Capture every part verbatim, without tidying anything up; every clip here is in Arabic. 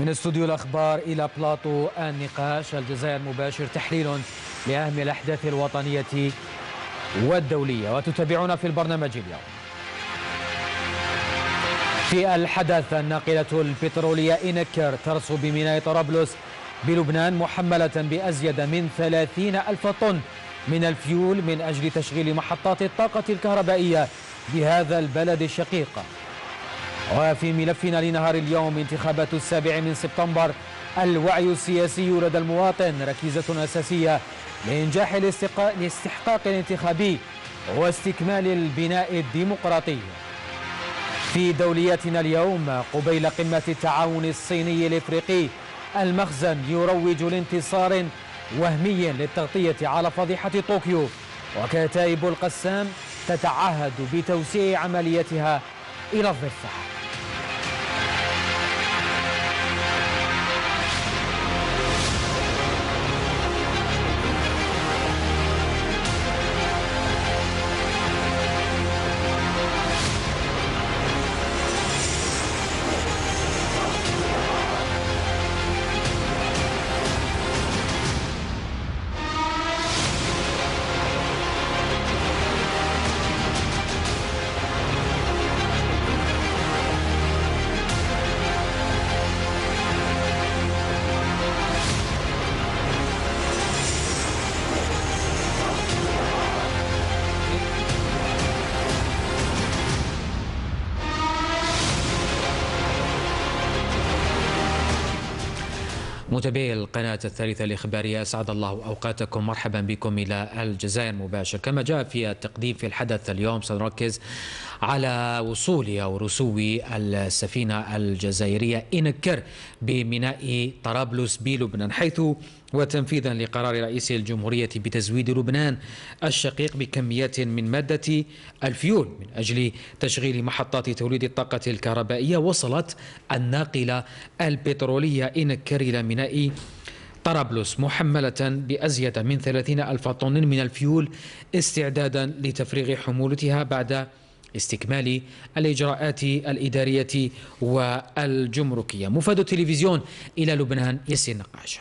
من استوديو الأخبار إلى بلاطو النقاش الجزائر مباشر، تحليل لأهم الأحداث الوطنية والدولية، وتتابعون في البرنامج اليوم. في الحدث، الناقلة البترولية إنكر ترسو بميناء طرابلس بلبنان محملة بأزيد من ثلاثين ألف طن من الفيول من أجل تشغيل محطات الطاقة الكهربائية بهذا البلد الشقيق. وفي ملفنا لنهار اليوم، انتخابات السابع من سبتمبر، الوعي السياسي لدى المواطن ركيزة أساسية لإنجاح الاستحقاق الانتخابي واستكمال البناء الديمقراطي. في دوليتنا اليوم، قبيل قمة التعاون الصيني الإفريقي، المخزن يروج لانتصار وهمي للتغطية على فضيحة طوكيو، وكتائب القسام تتعهد بتوسيع عمليتها إلى الضفة. متابعي القناة الثالثة الإخبارية، أسعد الله أوقاتكم، مرحبا بكم إلى الجزائر مباشر. كما جاء في التقديم، في الحدث اليوم سنركز على وصول أو رسو السفينة الجزائرية إنكر بميناء طرابلس بلبنان، حيث وتنفيذا لقرار رئيس الجمهورية بتزويد لبنان الشقيق بكميات من مادة الفيول من أجل تشغيل محطات توليد الطاقة الكهربائية، وصلت الناقلة البترولية إنكر إلى ميناء طرابلس محملة بأزيد من ثلاثين ألف طن من الفيول استعدادا لتفريغ حمولتها بعد استكمال الإجراءات الإدارية والجمركية. مفاد التلفزيون إلى لبنان ياسين قعاش.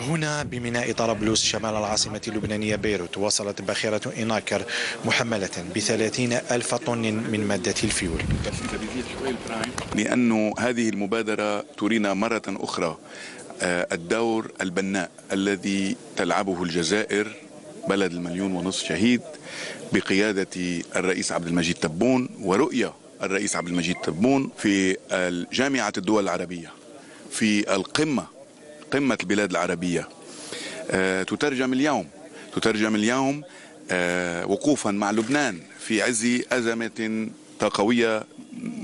هنا بميناء طرابلس شمال العاصمة اللبنانية بيروت، وصلت باخرة إنكر محملة بثلاثين ألف طن من مادة الفيول، لأن هذه المبادرة ترينا مرة أخرى الدور البناء الذي تلعبه الجزائر، بلد المليون ونصف شهيد، بقيادة الرئيس عبد المجيد تبون ورؤية الرئيس عبد المجيد تبون في جامعة الدول العربية، في القمة قمة البلاد العربية. تترجم اليوم تترجم اليوم وقوفا مع لبنان في عز أزمة طاقوية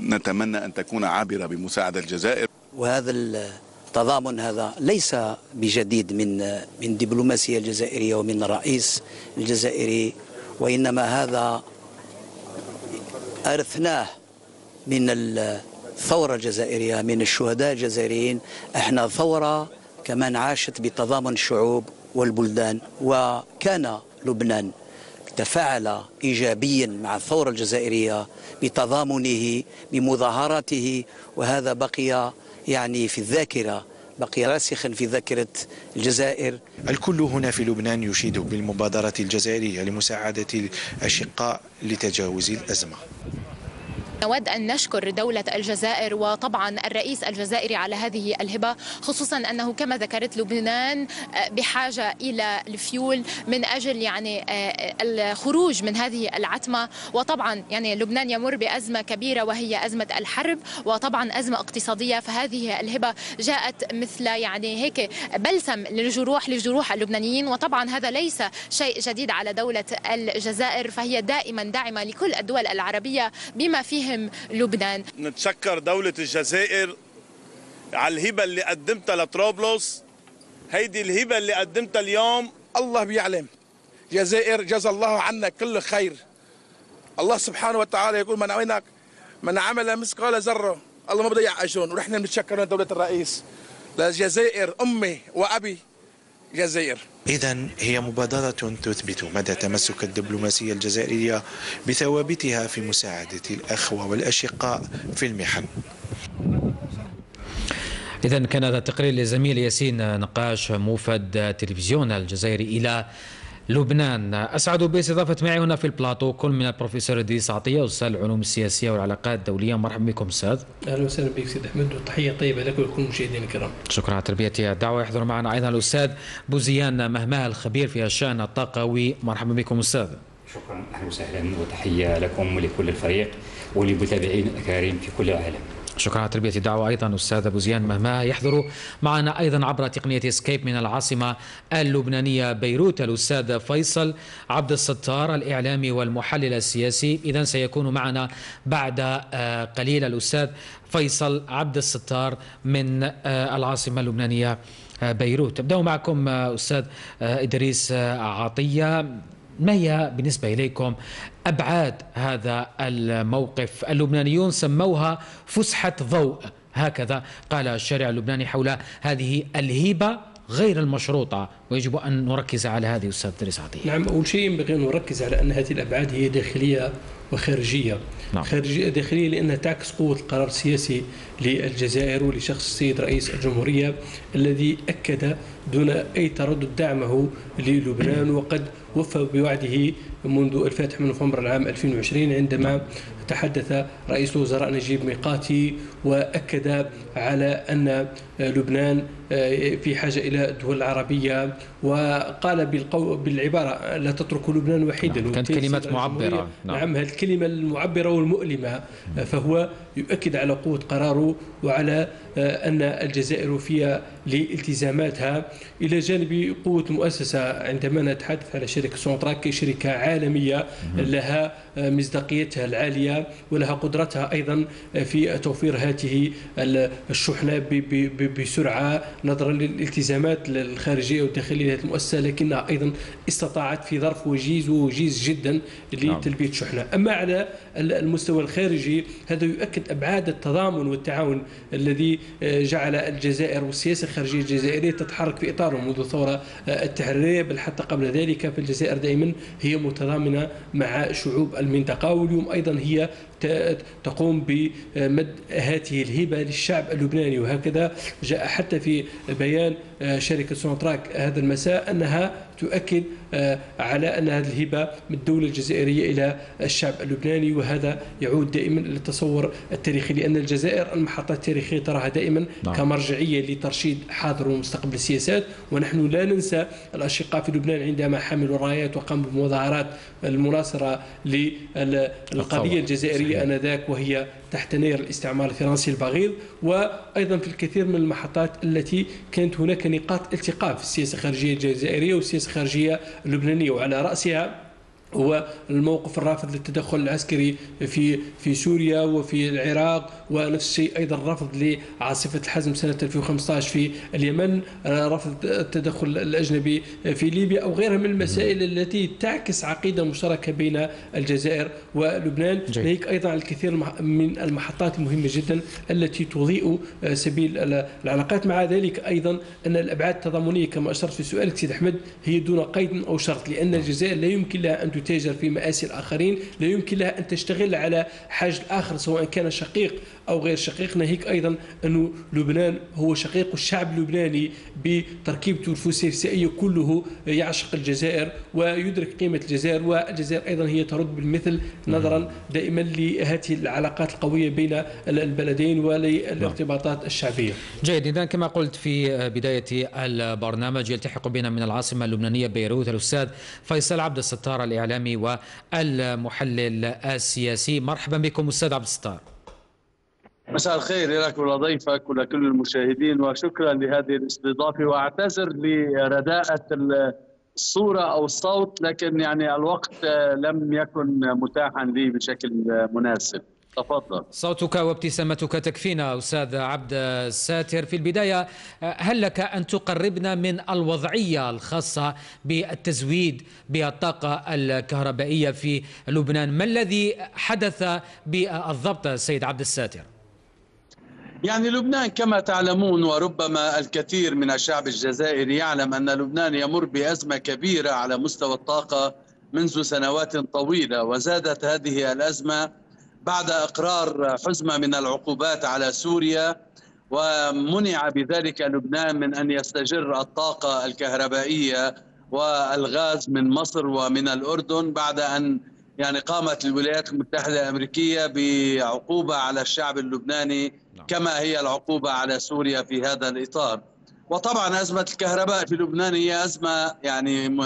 نتمنى أن تكون عابرة بمساعدة الجزائر. وهذا التضامن هذا ليس بجديد من من دبلوماسية الجزائرية ومن رئيس الجزائري، وإنما هذا أرثناه من الثورة الجزائرية، من الشهداء الجزائريين. احنا ثورة كمان عاشت بتضامن الشعوب والبلدان، وكان لبنان تفاعل إيجابيا مع الثورة الجزائرية بتضامنه بمظاهراته، وهذا بقي يعني في الذاكرة، بقي راسخا في ذاكرة الجزائر. الكل هنا في لبنان يشيد بالمبادرة الجزائرية لمساعدة الأشقاء لتجاوز الأزمة. نود أن نشكر دولة الجزائر وطبعا الرئيس الجزائري على هذه الهبة، خصوصا أنه كما ذكرت لبنان بحاجة إلى الفيول من أجل يعني الخروج من هذه العتمة. وطبعا يعني لبنان يمر بأزمة كبيرة وهي أزمة الحرب، وطبعا أزمة اقتصادية، فهذه الهبة جاءت مثل يعني هيك بلسم للجروح لجروح اللبنانيين. وطبعا هذا ليس شيء جديد على دولة الجزائر، فهي دائما داعمة لكل الدول العربية بما فيه لبنان. نتشكر دولة الجزائر على الهبة اللي قدمتها لطرابلس، هيدي الهبة اللي قدمتها اليوم. الله بيعلم، جزائر جزا الله عنا كل خير. الله سبحانه وتعالى يقول من عمل من عمل مثقال ذرة، الله ما بضيع أجرهم. ونحن بنتشكر دولة الرئيس للجزائر، أمي وأبي الجزائر. إذن هي مبادرة تثبت مدى تمسك الدبلوماسية الجزائرية بثوابتها في مساعدة الأخوة والأشقاء في المحن. إذن كان هذا التقرير لزميل ياسين قعاش موفد تلفزيون الجزائري إلى لبنان. أسعد باستضافة معي هنا في البلاطو كل من البروفيسور إدريس عطية أستاذ العلوم السياسية والعلاقات الدولية. مرحبا بكم أستاذ. أهلا وسهلا بك سيد أحمد وتحية طيبة لك ولكل المشاهدين الكرام. شكرا على تلبية الدعوة. يحضر معنا أيضا الأستاذ بوزيان مهماه الخبير في الشأن الطاقوي. مرحبا بكم أستاذ. شكرا أهلا وسهلا وتحية لكم ولكل الفريق ولمتابعين الكريم في كل العالم. شكرا على تلبية الدعوة أيضا أستاذ بوزيان مهماه. يحضر معنا أيضا عبر تقنية سكايب من العاصمة اللبنانية بيروت الأستاذ فيصل عبد الستار الإعلامي والمحلل السياسي. إذن سيكون معنا بعد قليل الأستاذ فيصل عبد الستار من العاصمة اللبنانية بيروت. أبدأ معكم أستاذ إدريس عطية، ما هي بالنسبة إليكم أبعاد هذا الموقف؟ اللبنانيون سموها فسحة ضوء، هكذا قال الشارع اللبناني حول هذه الهيبة غير المشروطة، ويجب أن نركز على هذه أستاذ إدريس عطية. نعم، أول شيء ينبغي أن نركز على أن هذه الأبعاد هي داخلية وخارجية. نعم. خارجية داخلية لأنها تعكس قوة القرار السياسي للجزائر ولشخص السيد رئيس الجمهورية الذي أكد دون أي تردد دعمه للبنان وقد وفى بوعده منذ الفاتح من نوفمبر العام ألفين وعشرين عندما تحدث رئيس الوزراء نجيب ميقاتي وأكد على أن لبنان في حاجة إلى الدول العربية وقال بالعبارة لا تتركوا لبنان وحيدا. نعم. كانت كلمات معبرة. نعم، هذه الكلمة المعبرة والمؤلمة، فهو يؤكد على قوة قراره وعلى أن الجزائر فيها لالتزاماتها، إلى جانب قوة المؤسسة. عندما نتحدث على شركة سوناطراك شركة عالمية لها مصداقيتها العالية ولها قدرتها أيضا في توفير هذه الشحنة بسرعة نظرا للالتزامات الخارجية والداخلية لهذه المؤسسة، لكنها أيضا استطاعت في ظرف وجيز وجيز جدا لتلبية الشحنة. أما على المستوى الخارجي هذا يؤكد أبعاد التضامن والتعاون الذي جعل الجزائر والسياسة الخارجية الجزائرية تتحرك في إطاره منذ الثورة التحريرية، بل حتى قبل ذلك فالجزائر دائما هي متضامنة مع شعوب المنطقة، واليوم أيضا هي تقوم بمد هذه الهبة للشعب اللبناني. وهكذا جاء حتى في بيان شركة سوناطراك هذا المساء أنها تؤكد على أن هذه الهبة من الدولة الجزائرية إلى الشعب اللبناني، وهذا يعود دائما للتصور التاريخي لأن الجزائر المحطة التاريخية تراها دائما نعم. كمرجعية لترشيد حاضر ومستقبل السياسات. ونحن لا ننسى الأشقاء في لبنان عندما حملوا الرايات وقاموا بمظاهرات المناصرة للقضية الجزائرية آنذاك وهي تحت نير الاستعمار الفرنسي البغيض، وأيضا في الكثير من المحطات التي كانت هناك نقاط التقاء في السياسة الخارجية الجزائرية والسياسة الخارجية اللبنانية، وعلى رأسها هو الموقف الرافض للتدخل العسكري في في سوريا وفي العراق، ونفس الشيء ايضا رفض لعاصفه الحزم سنه ألفين وخمسة عشر في اليمن، رفض التدخل الاجنبي في ليبيا او غيرها من المسائل التي تعكس عقيده مشتركه بين الجزائر ولبنان. ناهيك ايضا على الكثير من المحطات المهمه جدا التي تضيء سبيل العلاقات. مع ذلك ايضا ان الابعاد التضامنيه كما اشرت في سؤالك سيد احمد هي دون قيد او شرط، لان الجزائر لا يمكن لها ان تتاجر في مآسي الآخرين، لا يمكن لها أن تشتغل على حاجة الآخر سواء كان شقيق أو غير شقيق. ناهيك أيضا أن لبنان هو شقيق الشعب اللبناني بتركيبته الفسيفسائية كله يعشق الجزائر ويدرك قيمة الجزائر، والجزائر أيضا هي ترد بالمثل نظرا دائما لهذه العلاقات القوية بين البلدين والارتباطات الشعبية. جيد، إذا كما قلت في بداية البرنامج يلتحق بنا من العاصمة اللبنانية بيروت الأستاذ فيصل عبد الستار الإعلامي الإعلامي والمحلل السياسي. مرحبا بكم أستاذ عبد الستار. مساء الخير لك ولضيفك ولكل المشاهدين، وشكرا لهذه الاستضافة، وأعتذر لرداءة الصورة أو الصوت لكن يعني الوقت لم يكن متاحا لي بشكل مناسب. تفضل. صوتك وابتسامتك تكفينا أستاذ عبد الساتر. في البداية هل لك أن تقربنا من الوضعية الخاصة بالتزويد بالطاقة الكهربائية في لبنان؟ ما الذي حدث بالضبط سيد عبد الساتر؟ يعني لبنان كما تعلمون وربما الكثير من الشعب الجزائري يعلم أن لبنان يمر بأزمة كبيرة على مستوى الطاقة منذ سنوات طويلة، وزادت هذه الأزمة بعد إقرار حزمة من العقوبات على سوريا ومنع بذلك لبنان من أن يستجر الطاقة الكهربائية والغاز من مصر ومن الأردن، بعد أن يعني قامت الولايات المتحدة الأمريكية بعقوبة على الشعب اللبناني كما هي العقوبة على سوريا في هذا الإطار. وطبعا أزمة الكهرباء في لبنان هي أزمة يعني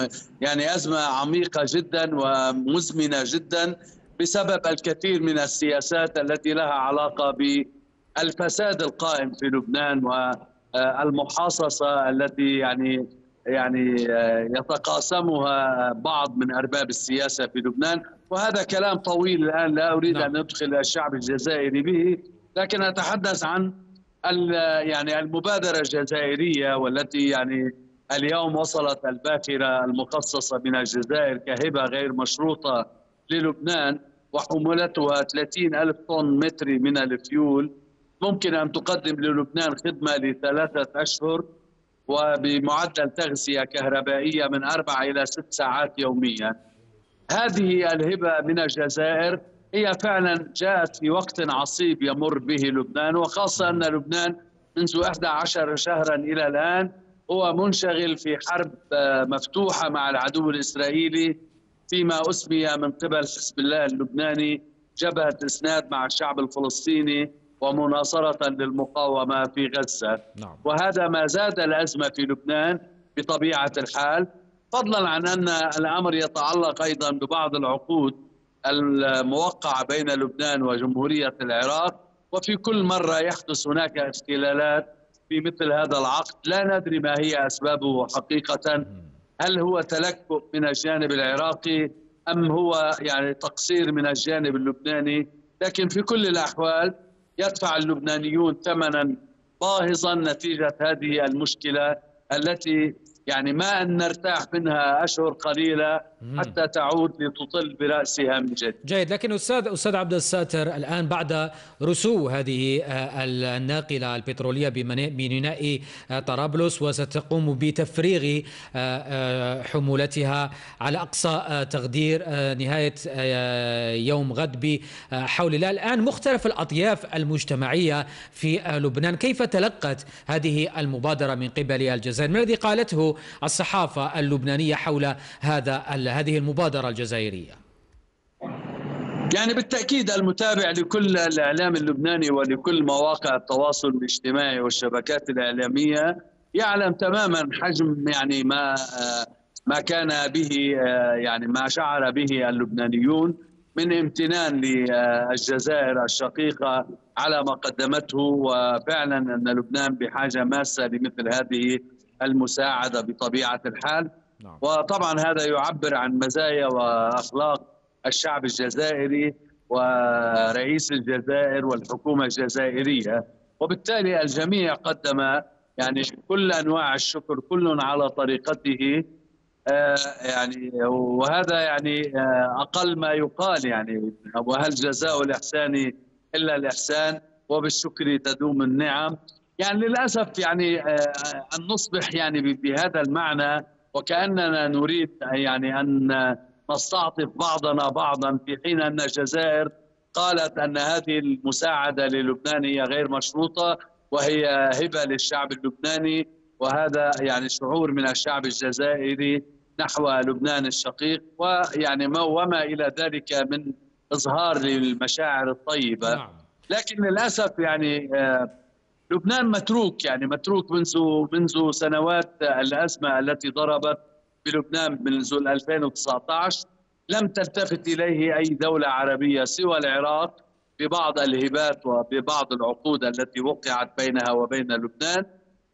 يعني أزمة عميقة جدا ومزمنة جدا بسبب الكثير من السياسات التي لها علاقة بالفساد القائم في لبنان والمحاصصة التي يعني يعني يتقاسمها بعض من أرباب السياسة في لبنان. وهذا كلام طويل الآن لا أريد أن أدخل الشعب الجزائري به، لكن أتحدث عن يعني المبادرة الجزائرية والتي يعني اليوم وصلت الباخرة المخصصة من الجزائر كهبة غير مشروطة للبنان وحمولتها ثلاثين ألف طن متري من الفيول، ممكن أن تقدم للبنان خدمة لثلاثة أشهر وبمعدل تغذية كهربائية من أربع إلى ست ساعات يوميا. هذه الهبة من الجزائر هي فعلا جاءت في وقت عصيب يمر به لبنان، وخاصة أن لبنان منذ أحد عشر شهرا إلى الآن هو منشغل في حرب مفتوحة مع العدو الإسرائيلي فيما أسمي من قبل حزب الله اللبناني جبهة إسناد مع الشعب الفلسطيني ومناصرة للمقاومة في غزة. نعم. وهذا ما زاد الأزمة في لبنان بطبيعة الحال، فضلا عن أن الأمر يتعلق أيضا ببعض العقود الموقعة بين لبنان وجمهورية العراق، وفي كل مرة يحدث هناك اختلالات في مثل هذا العقد لا ندري ما هي أسبابه حقيقة. هل هو تلكؤ من الجانب العراقي أم هو يعني تقصير من الجانب اللبناني؟ لكن في كل الأحوال يدفع اللبنانيون ثمنا باهظا نتيجة هذه المشكلة التي يعني ما أن نرتاح منها أشهر قليلة حتى تعود لتطل برأسها من جد. جيد، لكن أستاذ أستاذ عبد الستار، الآن بعد رسو هذه الناقلة البترولية بميناء طرابلس وستقوم بتفريغ حمولتها على أقصى تقدير نهاية يوم غد بحول الله، الآن مختلف الأطياف المجتمعية في لبنان كيف تلقت هذه المبادرة من قبل الجزائر؟ ما الذي قالته الصحافة اللبنانية حول هذا هذه المبادرة الجزائرية؟ يعني بالتأكيد المتابع لكل الإعلام اللبناني ولكل مواقع التواصل الاجتماعي والشبكات الإعلامية يعلم تماما حجم يعني ما ما كان به يعني ما شعر به اللبنانيون من امتنان للجزائر الشقيقة على ما قدمته، وفعلا أن لبنان بحاجة ماسة لمثل هذه المساعدة بطبيعة الحال. وطبعا هذا يعبر عن مزايا وأخلاق الشعب الجزائري ورئيس الجزائر والحكومة الجزائرية، وبالتالي الجميع قدم يعني كل أنواع الشكر كل على طريقته. آه يعني وهذا يعني آه أقل ما يقال، يعني وهل جزاء الإحسان إلا الإحسان وبالشكر تدوم النعم. يعني للأسف يعني آه أن نصبح يعني بهذا المعنى وكأننا نريد يعني أن نستعطف بعضنا بعضا، في حين أن الجزائر قالت أن هذه المساعدة للبنان هي غير مشروطة وهي هبة للشعب اللبناني، وهذا يعني شعور من الشعب الجزائري نحو لبنان الشقيق ويعني ما وما إلى ذلك من إظهار للمشاعر الطيبة. لكن للأسف يعني لبنان متروك يعني متروك منذ منذ سنوات. الأزمة التي ضربت بلبنان منذ ألفين وتسعة عشر لم تلتفت إليه أي دولة عربية سوى العراق ببعض الهبات وببعض العقود التي وقعت بينها وبين لبنان،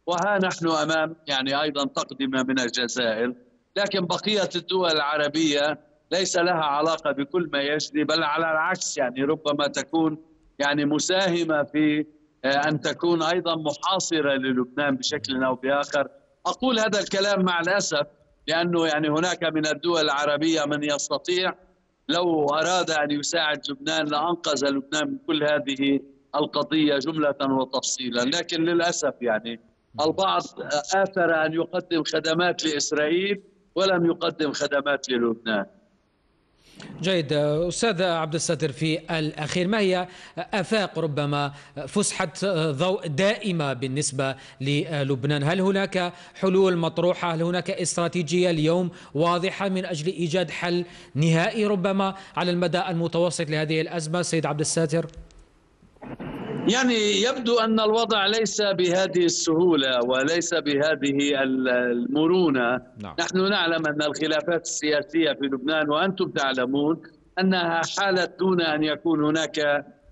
وها نحن أمام يعني أيضا تقدمة من الجزائر. لكن بقية الدول العربية ليس لها علاقة بكل ما يجري، بل على العكس يعني ربما تكون يعني مساهمة في أن تكون أيضا محاصرة للبنان بشكل أو بآخر. أقول هذا الكلام مع الأسف لأنه يعني هناك من الدول العربية من يستطيع لو أراد أن يساعد لبنان لأنقذ لبنان من كل هذه القضية جملة وتفصيلا، لكن للأسف يعني البعض آثر أن يقدم خدمات لإسرائيل ولم يقدم خدمات للبنان. جيد. أستاذ عبد الستار، في الأخير ما هي آفاق ربما فسحة ضوء دائمة بالنسبة للبنان؟ هل هناك حلول مطروحة؟ هل هناك استراتيجية اليوم واضحة من أجل إيجاد حل نهائي ربما على المدى المتوسط لهذه الأزمة سيد عبد الستار؟ يعني يبدو أن الوضع ليس بهذه السهولة وليس بهذه المرونة. نعم. نحن نعلم أن الخلافات السياسية في لبنان وأنتم تعلمون أنها حالت دون أن يكون هناك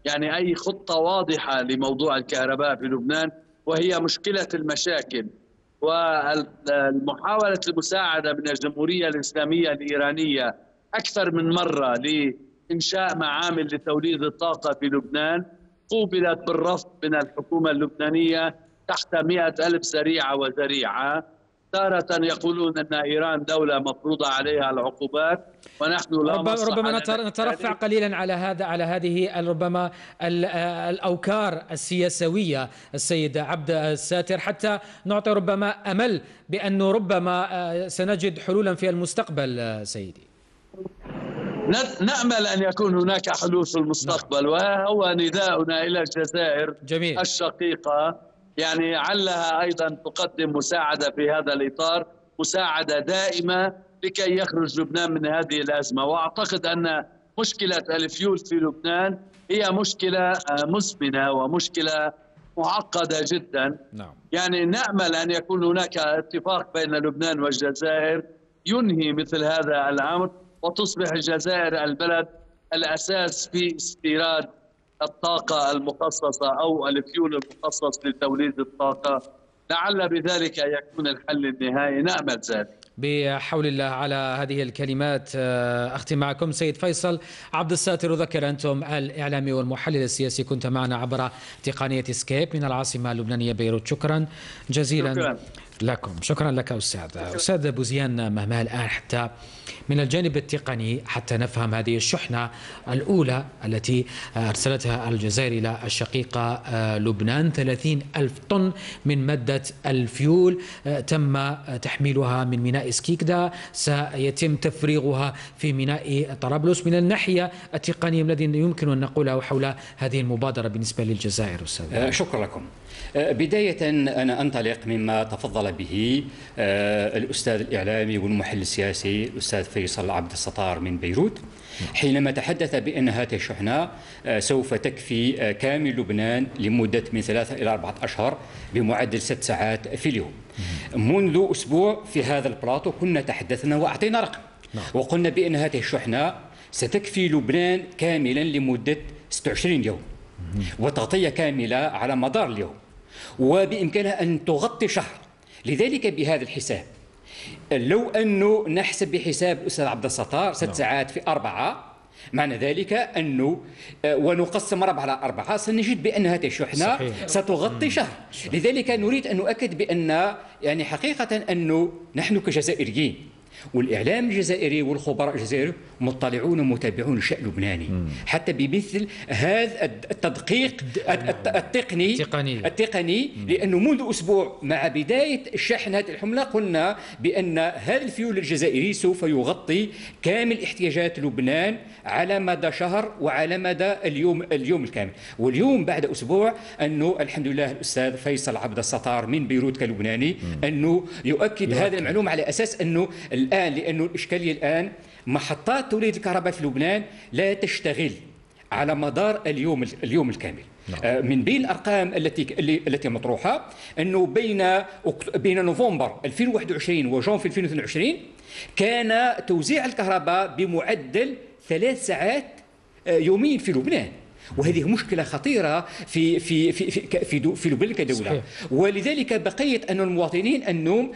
يعني أي خطة واضحة لموضوع الكهرباء في لبنان، وهي مشكلة المشاكل. والمحاولة المساعدة من الجمهورية الإسلامية الإيرانية أكثر من مرة لإنشاء معامل لتوليد الطاقة في لبنان قوبلت بالرفض من الحكومة اللبنانية تحت مئة ألف ذريعة وذريعة. تارة يقولون أن إيران دولة مفروضة عليها العقوبات ونحن لا مصلحة. ربما نترفع قليلا على هذا على هذه ربما الأوكار السياسوية السيد عبد الستار، حتى نعطي ربما أمل بأنه ربما سنجد حلولا في المستقبل. سيدي، نأمل أن يكون هناك حلول في المستقبل، وهو نداؤنا إلى الجزائر. جميل. الشقيقة، يعني علها أيضا تقدم مساعدة في هذا الإطار، مساعدة دائمة لكي يخرج لبنان من هذه الأزمة. وأعتقد أن مشكلة الفيول في لبنان هي مشكلة مزمنة ومشكلة معقدة جدا. نعم. يعني نأمل أن يكون هناك اتفاق بين لبنان والجزائر ينهي مثل هذا الأمر، وتصبح الجزائر البلد الأساس في استيراد الطاقة المخصصة أو الفيول المخصص لتوليد الطاقة. لعل بذلك يكون الحل النهائي، نأمل ذلك بحول الله. على هذه الكلمات أختم معكم سيد فيصل عبد الستار. أذكر أنتم الإعلامي والمحلل السياسي كنت معنا عبر تقنية سكايب من العاصمة اللبنانية بيروت. شكرا جزيلا. شكرا لكم. شكرا لك أستاذ. شكرا. أستاذ بوزيان مهماه، الآن حتى من الجانب التقني حتى نفهم هذه الشحنة الأولى التي أرسلتها الجزائر إلى الشقيقة لبنان، ثلاثين ألف طن من مادة الفيول تم تحميلها من ميناء سكيكدا، سيتم تفريغها في ميناء طرابلس. من الناحية التقنية الذي يمكن أن نقوله حول هذه المبادرة بالنسبة للجزائر أستاذ؟ شكرا لكم. بداية أنا أنطلق مما تفضل به الأستاذ الإعلامي والمحلل السياسي الأستاذ فيصل عبد الستار من بيروت، حينما تحدث بأن هذه الشحنة سوف تكفي كامل لبنان لمدة من ثلاثة إلى أربعة أشهر بمعدل ست ساعات في اليوم. منذ أسبوع في هذا البلاطو كنا تحدثنا وأعطينا رقم وقلنا بأن هذه الشحنة ستكفي لبنان كاملا لمدة ستة وعشرين يوم وتغطية كاملة على مدار اليوم، وبإمكانها أن تغطي شهر. لذلك بهذا الحساب لو أنه نحسب بحساب الأستاذ عبد الستار ست ساعات في أربعة، معنى ذلك أنه ونقسم أربعة على أربعة سنجد بأن هذه الشحنة ستغطي شهر. لذلك نريد أن نؤكد بأن يعني حقيقة أنه نحن كجزائريين والإعلام الجزائري والخبراء الجزائريين مطلعون ومتابعون الشأن اللبناني حتى بمثل هذا التدقيق التقني التقني, التقني لأنه منذ أسبوع مع بداية شحن هذه الحملة قلنا بأن هذا الفيول الجزائري سوف يغطي كامل احتياجات لبنان على مدى شهر وعلى مدى اليوم اليوم الكامل. واليوم بعد أسبوع أنه الحمد لله الأستاذ فيصل عبد الستار من بيروت كلبناني أنه يؤكد هذا المعلومة على أساس أنه الآن لأنه الإشكالية الآن محطات توليد الكهرباء في لبنان لا تشتغل على مدار اليوم اليوم الكامل. نعم. من بين الأرقام التي التي مطروحة أنه بين بين نوفمبر ألفين وواحد وعشرين وجون في ألفين واثنين وعشرين كان توزيع الكهرباء بمعدل ثلاث ساعات يوميا في لبنان، وهذه مشكلة خطيرة في في في في في لبنان كدولة. ولذلك بقيت أن المواطنين أنهم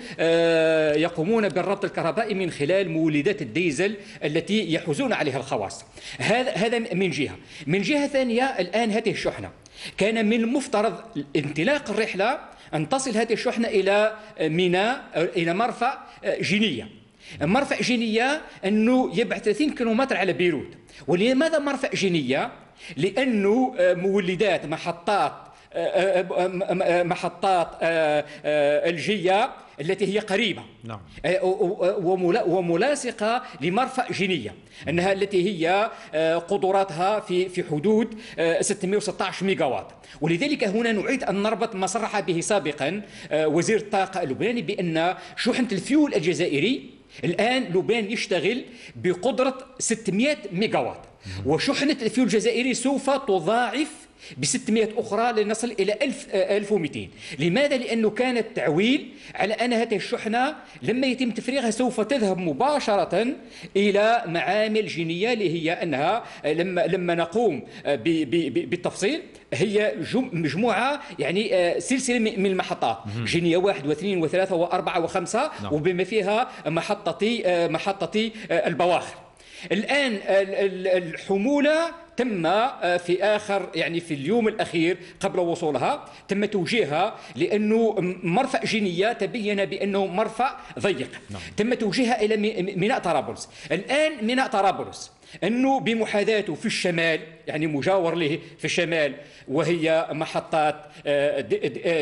يقومون بالربط الكهربائي من خلال مولدات الديزل التي يحوزون عليها الخواص. هذا هذا من جهة. من جهة ثانية الآن هذه الشحنة كان من المفترض انطلاق الرحلة أن تصل هذه الشحنة إلى ميناء إلى مرفأ جنية. مرفأ جنية أنه يبعد ثلاثين كيلومتر على بيروت. ولماذا مرفأ جنية؟ لأنه مولدات محطات محطات الجية التي هي قريبة نعم. وملاصقة لمرفأ جنية أنها التي هي قدراتها في في حدود ستمائة وستة عشر ميجاوات. ولذلك هنا نعيد أن نربط ما صرح به سابقا وزير الطاقة اللبناني بأن شحنة الفيول الجزائري الآن لبنان يشتغل بقدرة ستمائة ميجاوات، وشحنة الفيول الجزائري سوف تضاعف ب ستمائة أخرى لنصل إلى ألف ومئتين. لماذا؟ لأنه كان التعويل على أن هذه الشحنة لما يتم تفريغها سوف تذهب مباشرة إلى معامل جينية اللي هي أنها لما لما نقوم بالتفصيل هي مجموعة يعني سلسلة من المحطات جينية واحد واثنين وثلاثة وأربعة وخمسة وبما فيها محطة محطة البواخر. الآن الحمولة تم في آخر يعني في اليوم الأخير قبل وصولها تم توجيهها لأنه مرفأ جينية تبين بأنه مرفأ ضيق نعم. تم توجيهها إلى ميناء طرابلس. الآن ميناء طرابلس أنه بمحاذاته في الشمال يعني مجاور له في الشمال وهي محطات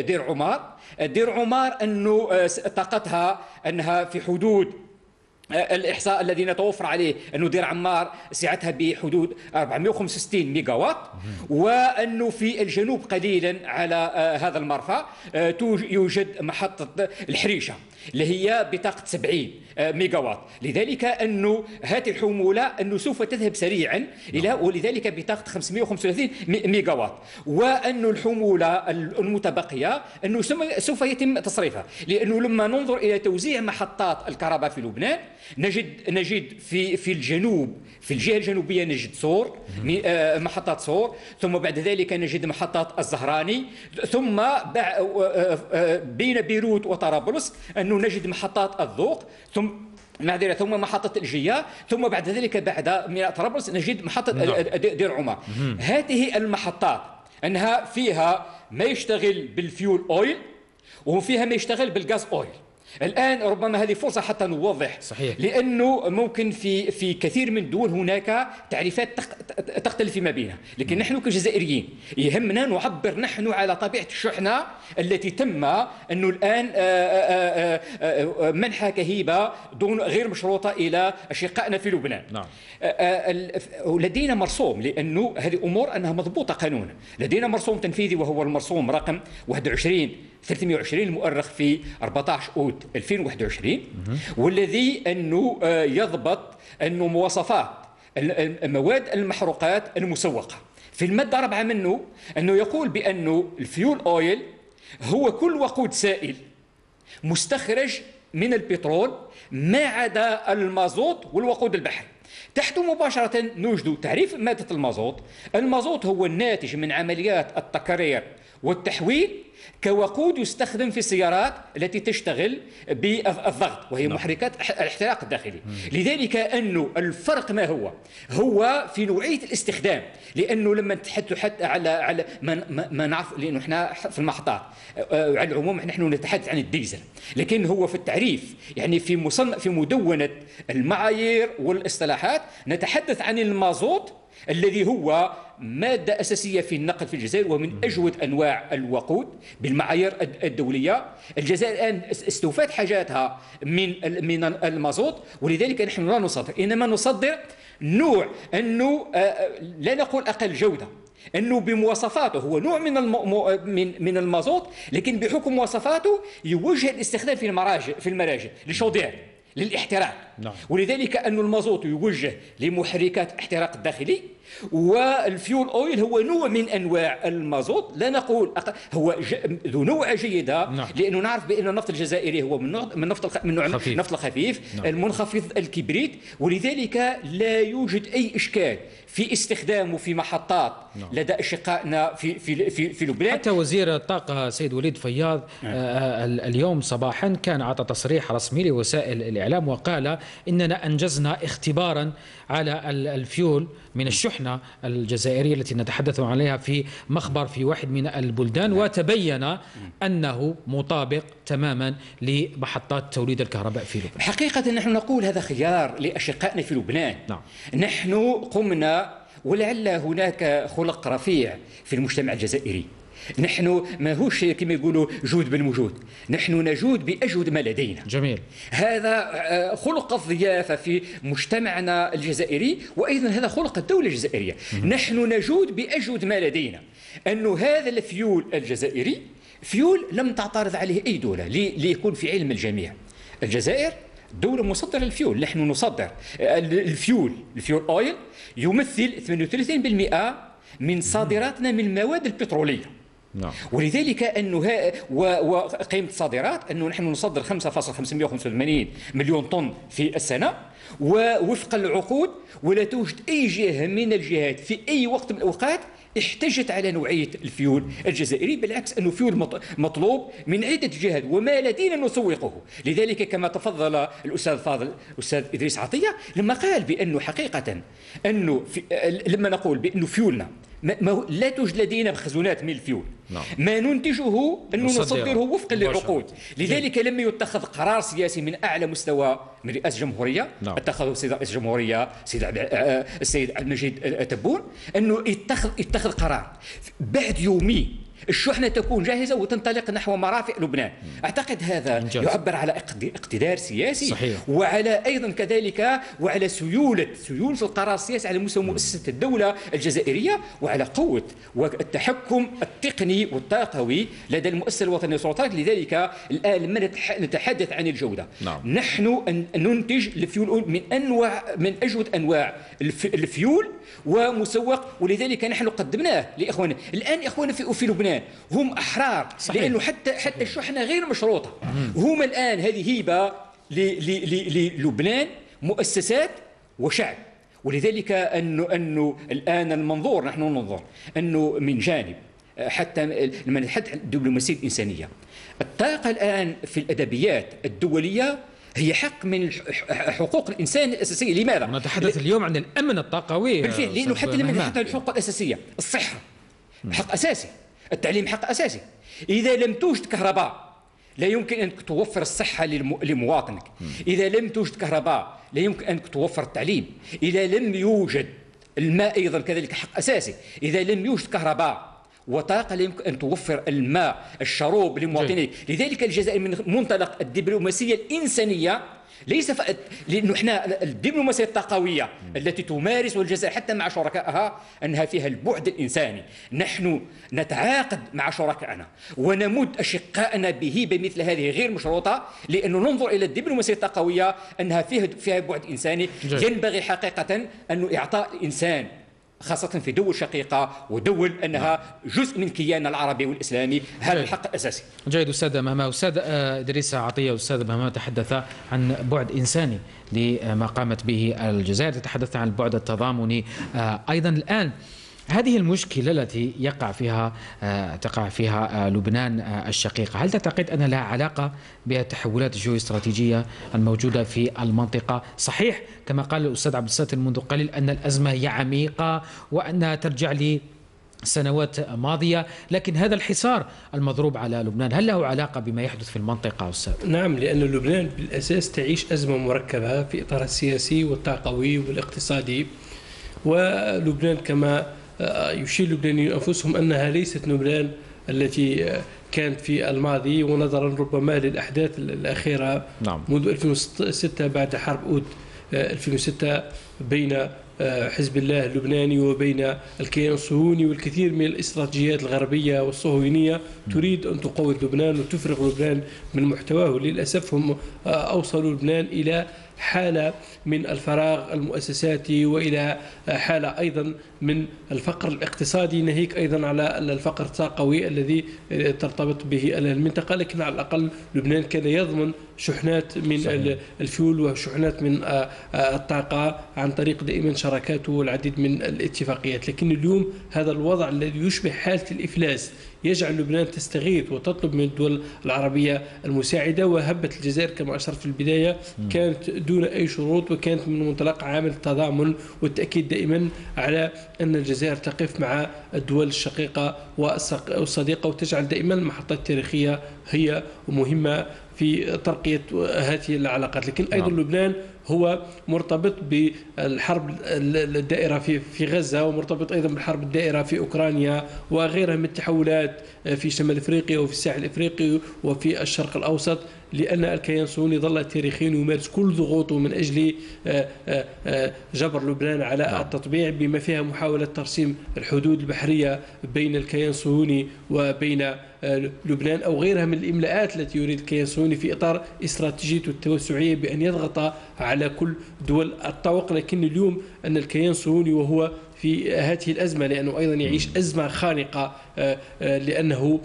دير عمار. دير عمار أنه طاقتها أنها في حدود الإحصاء الذي نتوفر عليه أنه دير عمار سعتها بحدود أربعمائة وخمسة وستين ميجاوات، وأنه في الجنوب قليلا على هذا المرفأ يوجد محطة الحريشة اللي هي بطاقة سبعين ميجاوات. لذلك أنه هذه الحمولة أنه سوف تذهب سريعا إلى ولذلك بطاقة خمسمائة وخمسة وثلاثين ميجاوات، وأنه الحمولة المتبقية أنه سوف يتم تصريفها. لأنه لما ننظر إلى توزيع محطات الكهرباء في لبنان نجد نجد في في الجنوب في الجهه الجنوبيه نجد صور محطات صور، ثم بعد ذلك نجد محطات الزهراني، ثم بين بيروت وطرابلس انه نجد محطات الذوق، ثم معذرة ثم محطة الجية، ثم بعد ذلك بعد ميناء طرابلس نجد محطة دير عمر. هذه المحطات انها فيها ما يشتغل بالفيول اويل وفيها ما يشتغل بالغاز اويل. الآن ربما هذه فرصة حتى نوضح صحيح. لأنه ممكن في في كثير من الدول هناك تعريفات تختلف فيما بينها، لكن م. نحن كجزائريين يهمنا نعبر نحن على طبيعة الشحنة التي تم أنه الآن منحها كهيبة دون غير مشروطة إلى أشقائنا في لبنان نعم. لدينا مرسوم لأنه هذه أمور أنها مضبوطة قانونا. لدينا مرسوم تنفيذي وهو المرسوم رقم واحد وعشرين ثلاثمائة وعشرين المؤرخ في أربعة عشر أوت ألفين وواحد وعشرين والذي أنه يضبط أنه مواصفات المواد المحروقات المسوقة. في المادة رابعة منه أنه يقول بأنه الفيول أويل هو كل وقود سائل مستخرج من البترول ما عدا المازوت والوقود البحري. تحت مباشرة نوجد تعريف مادة المازوت. المازوت هو الناتج من عمليات التكرير والتحويل كوقود يستخدم في السيارات التي تشتغل بالضغط وهي محركات الاحتراق الداخلي. لذلك أنه الفرق ما هو هو في نوعية الاستخدام. لأنه لما نتحدث حتى على على ما, ما نعرف لأنه احنا في المحطات على العموم نحن نتحدث عن الديزل، لكن هو في التعريف يعني في مصنف في مدونة المعايير والاصطلاحات نتحدث عن المازوت الذي هو مادة أساسية في النقل في الجزائر ومن أجود أنواع الوقود بالمعايير الدولية. الجزائر الآن استوفت حاجاتها من من المازوت، ولذلك نحن لا نصدر إنما نصدر نوع أنه لا نقول أقل جودة أنه بمواصفاته هو نوع من من من المازوت، لكن بحكم مواصفاته يوجه الاستخدام في المراجع في المراجع للشوضيع للاحتراق نعم. ولذلك أن المازوت يوجه لمحركات احتراق الداخلي والفيول أويل هو نوع من أنواع المازوت. لا نقول أقل هو ذو نوع جيدة نعم. لأنه نعرف بأن النفط الجزائري هو من نوع من نوع النفط الخفيف نعم. المنخفض الكبريت. ولذلك لا يوجد أي إشكال في استخدامه في محطات نعم. لدى أشقائنا في في في, في لبنان. حتى وزير الطاقة سيد وليد فياض نعم. آه اليوم صباحا كان أعطى تصريح رسمي لوسائل الإعلام وقال إننا أنجزنا اختبارا على الفيول من الشحنة الجزائرية التي نتحدث عليها في مخبر في واحد من البلدان، وتبين أنه مطابق تماما لمحطات توليد الكهرباء في لبنان. حقيقة نحن نقول هذا خيار لأشقائنا في لبنان نعم. نحن قمنا ولعل هناك خلق رفيع في المجتمع الجزائري نحن ماهوش كما يقولوا جود بالوجود، نحن نجود بأجود ما لدينا. جميل. هذا خلق الضيافة في مجتمعنا الجزائري، وأيضا هذا خلق الدولة الجزائرية. مم. نحن نجود بأجود ما لدينا. أن هذا الفيول الجزائري فيول لم تعترض عليه أي دولة، ليكون في علم الجميع. الجزائر دولة مصدرة للفيول، نحن نصدر الفيول، الفيول أويل يمثل ثمانية وثلاثين بالمئة من صادراتنا من المواد البترولية. نعم. ولذلك أنه وقيمة الصادرات أنه نحن نصدر خمسة فاصل خمسمائة وخمسة وثمانين مليون طن في السنة، ووفق العقود، ولا توجد أي جهة من الجهات في أي وقت من الأوقات احتجت على نوعية الفيول الجزائري، بالعكس أنه فيول مطلوب من عدة جهات وما لدينا نسوقه. لذلك كما تفضل الأستاذ فاضل الأستاذ إدريس عطية لما قال بأنه حقيقة أنه لما نقول بأنه فيولنا ما لا توجد لدينا مخزونات من الفيول، ما ننتجه أنه نصدره وفقا للعقود. لذلك لما يتخذ قرار سياسي من أعلى مستوى من رئاسة الجمهورية، اتخذه السيد رئيس الجمهورية السيد عبد المجيد تبون، أنه اتخذ اتخذ قرار بعد يومي الشحنة تكون جاهزة وتنطلق نحو مرافق لبنان. أعتقد هذا انجاز. يعبر على اقتدار سياسي. صحيح. وعلى أيضا كذلك وعلى سيولة سيولة القرار السياسي على مستوى مؤسسة الدولة الجزائرية، وعلى قوة والتحكم التقني والطاقوي لدى المؤسسة الوطنية سوناطراك. لذلك الآن لما نتحدث عن الجودة، نعم. نحن ننتج الفيول من أنواع من أجود أنواع الفيول ومسوق، ولذلك نحن قدمناه لإخواننا. الآن إخواننا في, في لبنان هم أحرار. صحيح. لأنه حتى حتى الشحنة غير مشروطة. هم الآن هذه هيبة للبنان، مؤسسات وشعب. ولذلك أنه أنه الآن المنظور نحن ننظر أنه من جانب حتى لما نتحدث عن الدبلوماسية الإنسانية، الطاقة الآن في الأدبيات الدولية هي حق من حقوق الانسان الاساسيه. لماذا؟ نتحدث اليوم عن الأمن الطاقوي. بالفعل، لأنه حتى لما نتحدث عن الحقوق الأساسية، الصحة حق أساسي، التعليم حق أساسي. إذا لم توجد كهرباء لا يمكن أنك توفر الصحة لمواطنك. إذا لم توجد كهرباء لا يمكن أنك توفر التعليم. إذا لم يوجد الماء أيضا كذلك حق أساسي. إذا لم يوجد كهرباء وطاقة لا يمكن أن توفر الماء الشراب لمواطنيك. لذلك الجزائر من منطلق الدبلوماسية الإنسانية ليس ف... لأنه احنا الدبلوماسية الطاقوية التي تمارس الجزائر حتى مع شركائها أنها فيها البعد الإنساني. نحن نتعاقد مع شركائنا ونمد أشقائنا بهيبة مثل هذه غير مشروطة، لأنه ننظر إلى الدبلوماسية الطاقوية أنها فيها فيها بعد إنساني. جميل. ينبغي حقيقة أن إعطاء الإنسان خاصة في دول شقيقة ودول أنها جزء من كياننا العربي والإسلامي هذا الحق الأساسي. جيد أستاذ مهماه. أستاذ إدريس عطية، أستاذ مهماه تحدث عن بعد إنساني لما قامت به الجزائر، تحدث عن البعد التضامني أيضا. الآن هذه المشكلة التي يقع فيها تقع فيها لبنان الشقيقة، هل تعتقد أن لها علاقة بتحولات الجيوستراتيجية الموجودة في المنطقة؟ صحيح كما قال الأستاذ عبد الستار منذ قليل أن الأزمة هي عميقة وأنها ترجع لسنوات ماضية، لكن هذا الحصار المضروب على لبنان هل له علاقة بما يحدث في المنطقة أستاذ؟ نعم، لأن لبنان بالأساس تعيش أزمة مركبة في إطار السياسي والطاقوي والاقتصادي. ولبنان كما يشير اللبنانيون أنفسهم أنها ليست لبنان التي كانت في الماضي، ونظرا ربما للأحداث الأخيرة. نعم. منذ ألفين وستة بعد حرب أود ألفين وستة بين حزب الله اللبناني وبين الكيان الصهيوني، والكثير من الاستراتيجيات الغربية والصهيونية تريد أن تقوي لبنان وتفرغ لبنان من محتواه. للأسف هم أوصلوا لبنان إلى حالة من الفراغ المؤسساتي، وإلى حالة أيضا من الفقر الاقتصادي، ناهيك أيضا على الفقر الطاقوي الذي ترتبط به المنطقة. لكن على الأقل لبنان كان يضمن شحنات من صحيح. الفيول وشحنات من الطاقة عن طريق دائما شراكاته والعديد من الاتفاقيات. لكن اليوم هذا الوضع الذي يشبه حالة الإفلاس يجعل لبنان تستغيث وتطلب من الدول العربية المساعدة. وهبة الجزائر كما أشرت في البداية كانت دون أي شروط، وكانت من منطلق عامل التضامن والتأكيد دائما على أن الجزائر تقف مع الدول الشقيقة والصديقة، وتجعل دائما المحطات التاريخية هي مهمة في ترقية هذه العلاقات، لكن أيضا نعم. لبنان هو مرتبط بالحرب الدائرة في غزة، ومرتبط أيضا بالحرب الدائرة في أوكرانيا وغيرها من التحولات في شمال أفريقيا وفي الساحل الأفريقي وفي الشرق الأوسط، لأن الكيان الصهيوني ظل تاريخيا يمارس كل ضغوطه من أجل جبر لبنان على التطبيع، بما فيها محاولة ترسيم الحدود البحرية بين الكيان الصهيوني وبين لبنان أو غيرها من الإملاءات التي يريد الكيان الصهيوني في إطار استراتيجيته التوسعية بأن يضغط على كل دول الطوق. لكن اليوم أن الكيان الصهيوني وهو في هذه الأزمة، لأنه أيضا يعيش أزمة خانقة لأنه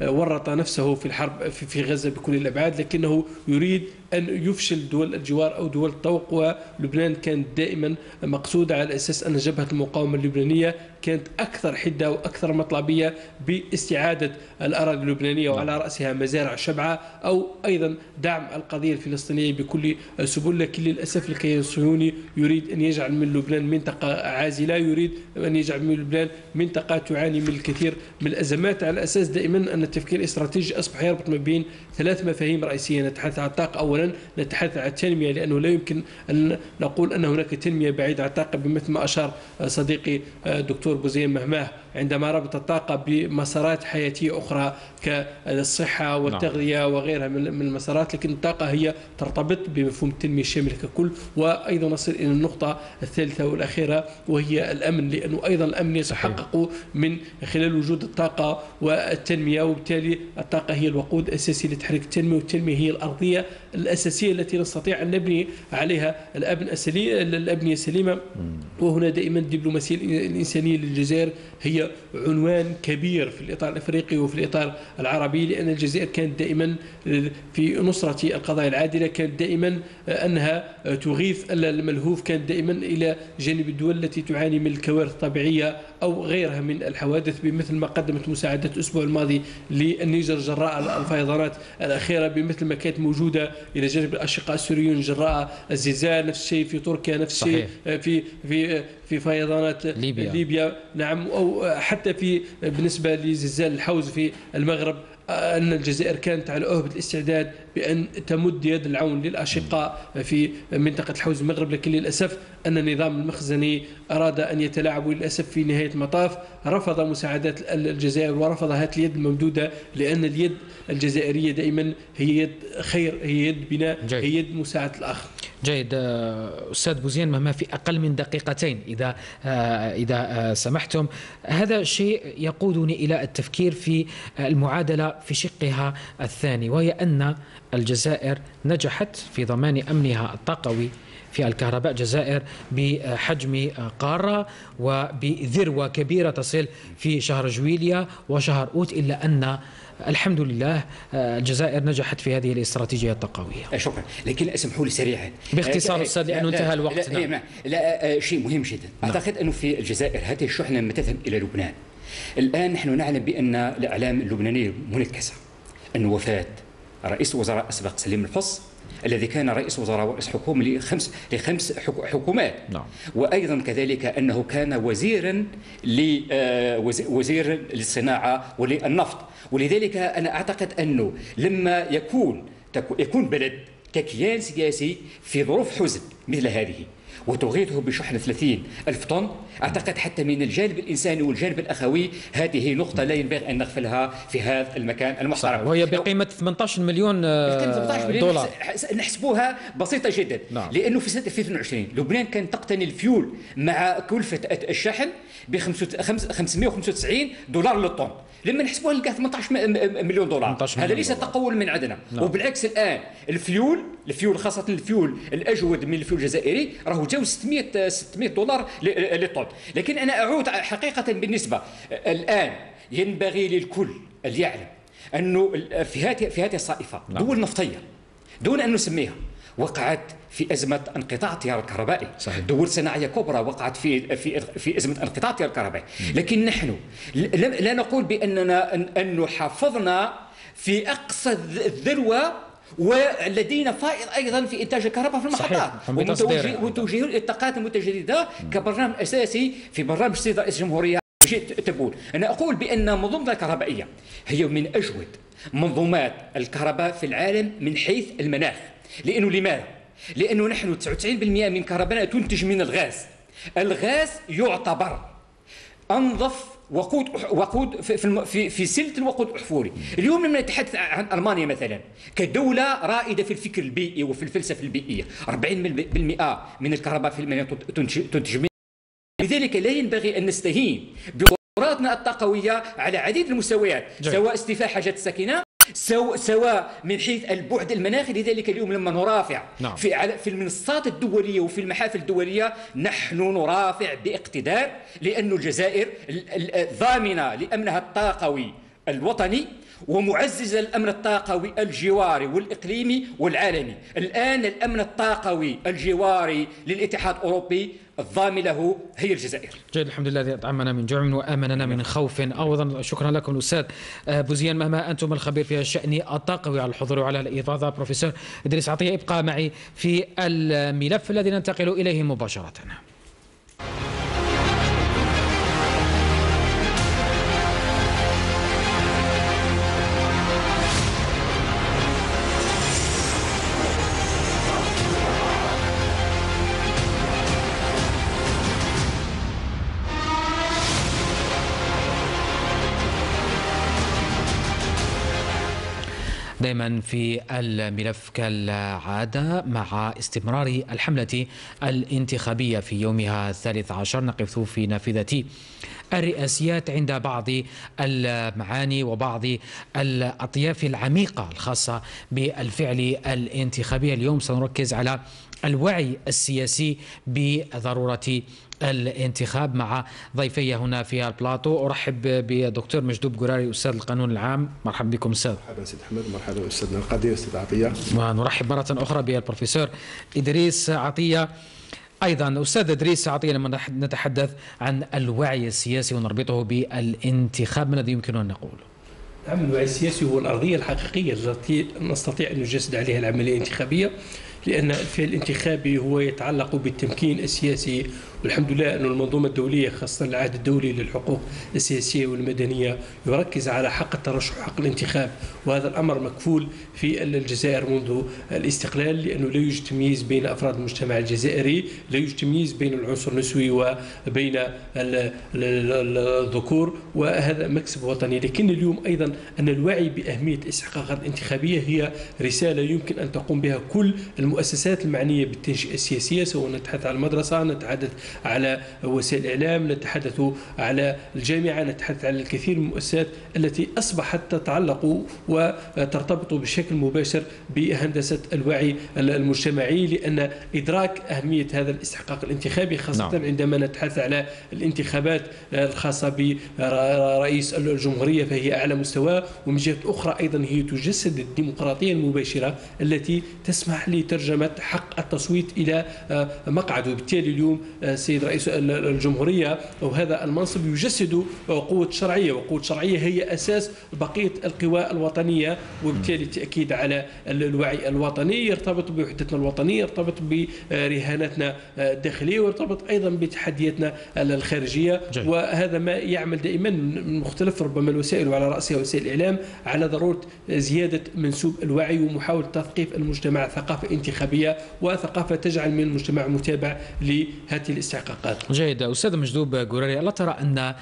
ورط نفسه في الحرب في غزة بكل الأبعاد، لكنه يريد أن يفشل دول الجوار أو دول الطوق. ولبنان كانت دائما مقصودة على أساس أن جبهة المقاومة اللبنانية كانت أكثر حدة وأكثر مطلبية باستعادة الأراضي اللبنانية وعلى رأسها مزارع شبعة، أو أيضا دعم القضية الفلسطينية بكل سبل. لكن للأسف الكيان الصهيوني يريد أن يجعل من لبنان منطقة عازلة، يريد أن يجعل من لبنان منطقة تعاني من الكثير من الأزمات، على أساس دائما أن التفكير الاستراتيجي أصبح يربط ما بين ثلاث مفاهيم رئيسية. نتحدث عن الطاقة أولا، نتحدث عن التنمية، لأنه لا يمكن أن نقول أن هناك تنمية بعيدة عن الطاقة، بمثل ما أشار صديقي دكتور بوزيان مهماه عندما ربط الطاقة بمسارات حياتية أخرى كالصحة والتغذية وغيرها من المسارات، لكن الطاقة هي ترتبط بمفهوم التنمية الشاملة ككل. وأيضا نصل إلى النقطة الثالثة والأخيرة وهي الأمن، لأنه أيضا الأمن يتحقق من خلال وجود الطاقة والتنمية، وبالتالي الطاقة هي الوقود الأساسي لتحريك التنمية، والتنمية هي الأرضية الأساسية التي نستطيع أن نبني عليها الأبنية السليمة. وهنا دائما الدبلوماسية الإنسانية للجزائر هي عنوان كبير في الإطار الأفريقي وفي الإطار العربي، لأن الجزائر كانت دائما في نصرة القضايا العادلة، كانت دائما أنها تغيث الملهوف، كانت دائما إلى جانب الدول التي تعاني من الكوارث الطبيعية أو غيرها من الحوادث، بمثل ما قدمت مساعدات الأسبوع الماضي للنيجر جراء الفيضانات الأخيرة، بمثل ما كانت موجودة إلى جانب الأشقاء السوريون جراء الزلزال، نفس الشيء في تركيا، نفس الشيء في في في فيضانات ليبيا. ليبيا نعم، أو حتى في بالنسبة لزلزال الحوز في المغرب، أن الجزائر كانت على أهبة الاستعداد بأن تمد يد العون للأشقاء في منطقة الحوز المغرب، لكن للأسف أن النظام المخزني أراد أن يتلاعب، وللأسف في نهاية المطاف رفض مساعدات الجزائر ورفض هذه اليد الممدودة، لأن اليد الجزائرية دائما هي يد خير، هي يد بناء، هي يد مساعدة الآخر. جيد أستاذ بوزيان مهما، في أقل من دقيقتين إذا إذا سمحتم، هذا شيء يقودني إلى التفكير في المعادلة في شقها الثاني، وهي أن الجزائر نجحت في ضمان أمنها الطاقوي في الكهرباء الجزائر بحجم قارة وبذروة كبيرة تصل في شهر جويليا وشهر أوت، إلا أن الحمد لله الجزائر نجحت في هذه الاستراتيجية التقوية. شكرا، لكن اسمحوا لي سريعا باختصار أستاذ لأنه انتهى الوقت. لا, لا, لا, لا شيء مهم جدا. أعتقد أنه في الجزائر هذه الشحنة ما تذهب إلى لبنان. الآن نحن نعلم بأن الإعلام اللبناني منكسة، أن وفاة رئيس الوزراء الأسبق سليم الحص الذي كان رئيس وزراء ورئيس حكومة لخمس لخمس حكومات، نعم. وأيضا كذلك أنه كان وزيرا وزير للصناعة وللنفط، ولذلك أنا أعتقد أنه لما يكون يكون بلد ككيان سياسي في ظروف حزن مثل هذه وتغيثه بشحنة ثلاثين ألف طن، أعتقد حتى من الجانب الإنساني والجانب الأخوي هذه نقطة لا ينبغي أن نغفلها في هذا المكان المحترم، وهي بقيمة ثمانية عشر مليون دولار نحسبوها بسيطة جدا، نعم. لأنه في سنة ألفين واثنين وعشرين لبنان كان تقتني الفيول مع كلفة الشحن ب خمسمائة وخمسة وتسعين دولار للطن، لما نحسبوها نلقاها ثمانية عشر مليون دولار. هذا ليس تقول من عندنا، نعم. وبالعكس الآن الفيول الفيول خاصة الفيول الأجود من الفيول الجزائري راهو جو ستمائة دولار للطن. لكن أنا أعود حقيقة بالنسبة الآن ينبغي للكل أن يعلم أنه في هذه في هذه الصائفة دول نفطية دون أن نسميها وقعت في أزمة انقطاع التيار الكهربائي، دول صناعية كبرى وقعت في في في أزمة انقطاع التيار الكهربائي، لكن نحن لا نقول بأننا أنه حافظنا في أقصى الذروة، ولدينا فائض ايضا في انتاج الكهرباء في المحطات وتوجيه الطاقات المتجدده كبرنامج اساسي في برنامج سيد رئيس الجمهوريه تبون. انا اقول بان منظومه الكهربائيه هي من اجود منظومات الكهرباء في العالم من حيث المناخ. لأنه لماذا؟ لأنه نحن تسعة وتسعين بالمئة من كهربائنا تنتج من الغاز. الغاز يعتبر أنظف وقود وقود في في في سلة الوقود الأحفوري. اليوم لما نتحدث عن ألمانيا مثلا كدولة رائدة في الفكر البيئي وفي الفلسفة البيئية، أربعين بالمئة من الكهرباء في المانيا تنتج منها. لذلك لا ينبغي أن نستهين بقدراتنا الطاقوية على عديد المستويات، جميل. سواء استيفاء حاجات الساكنة، سواء من حيث البعد المناخي. لذلك اليوم لما نرافع نعم. في في المنصات الدولية وفي المحافل الدولية نحن نرافع باقتدار، لأن الجزائر ضامنة لأمنها الطاقوي الوطني ومعززة الأمن الطاقوي الجواري والإقليمي والعالمي. الآن الأمن الطاقوي الجواري للاتحاد الأوروبي الضامن له هي الجزائر. جيد، الحمد لله الذي أطعمنا من جوع وآمننا من خوف. أيضا شكرا لكم الأستاذ بوزيان مهماه، أنتم الخبير في الشأن الطاقوي، على الحضور وعلى الإفاضة. بروفيسور إدريس عطية، ابقى معي في الملف الذي ننتقل إليه مباشرة. دائما في الملف كالعادة مع استمرار الحملة الانتخابية في يومها الثالث عشر نقف في نافذة الرئاسيات عند بعض المعاني وبعض الأطياف العميقة الخاصة بالفعل الانتخابي. اليوم سنركز على الوعي السياسي بضرورة الانتخاب مع ضيفي هنا في البلاطو. أرحب بدكتور مجدوب قراري، أستاذ القانون العام. مرحبا بكم أستاذ. مرحبا سيد أحمد، مرحبا أستاذنا القدير أستاذ عطية. ونرحب مرة أخرى بالبروفيسور إدريس عطية. أيضا أستاذ إدريس عطية، لما نتحدث عن الوعي السياسي ونربطه بالانتخاب، ما الذي يمكننا أن نقول؟ نعم، الوعي السياسي هو الأرضية الحقيقية التي نستطيع أن نجسد عليها العملية الانتخابية، لأن الفعل الانتخابي هو يتعلق بالتمكين السياسي. والحمد لله أن المنظومة الدولية خاصة العهد الدولي للحقوق السياسية والمدنية يركز على حق الترشح وحق الانتخاب، وهذا الأمر مكفول في الجزائر منذ الاستقلال، لأنه لا يوجد تمييز بين أفراد المجتمع الجزائري، لا يوجد تمييز بين العنصر النسوي وبين الذكور، وهذا مكسب وطني. لكن اليوم أيضا أن الوعي بأهمية الاستحقاقات الانتخابية هي رسالة يمكن أن تقوم بها كل المؤسسات المعنية بالتنشئة السياسية، سواء نتحدث عن المدرسة، نتحدث على وسائل الإعلام، نتحدث على الجامعة، نتحدث على الكثير من المؤسسات التي أصبحت تتعلق وترتبط بشكل مباشر بهندسة الوعي المجتمعي، لأن إدراك أهمية هذا الاستحقاق الانتخابي خاصة no. عندما نتحدث على الانتخابات الخاصة برئيس الجمهورية فهي أعلى مستوى، ومن جهة أخرى أيضا هي تجسد الديمقراطية المباشرة التي تسمح لترجمة حق التصويت إلى مقعد. وبالتالي اليوم السيد رئيس الجمهورية وهذا المنصب يجسد قوة شرعية، وقوة شرعية هي أساس بقية القوى الوطنية، وبالتالي التأكيد على الوعي الوطني يرتبط بوحدتنا الوطنية، يرتبط برهاناتنا الداخلية، ويرتبط أيضا بتحدياتنا الخارجية. جميل. وهذا ما يعمل دائما من مختلف ربما الوسائل وعلى رأسها وسائل الإعلام على ضرورة زيادة منسوب الوعي ومحاولة تثقيف المجتمع ثقافة انتخابية وثقافة تجعل من المجتمع متابع لهذه الاستحقاقات. جيد، أستاذ مجدوب قراري، ألا ترى أن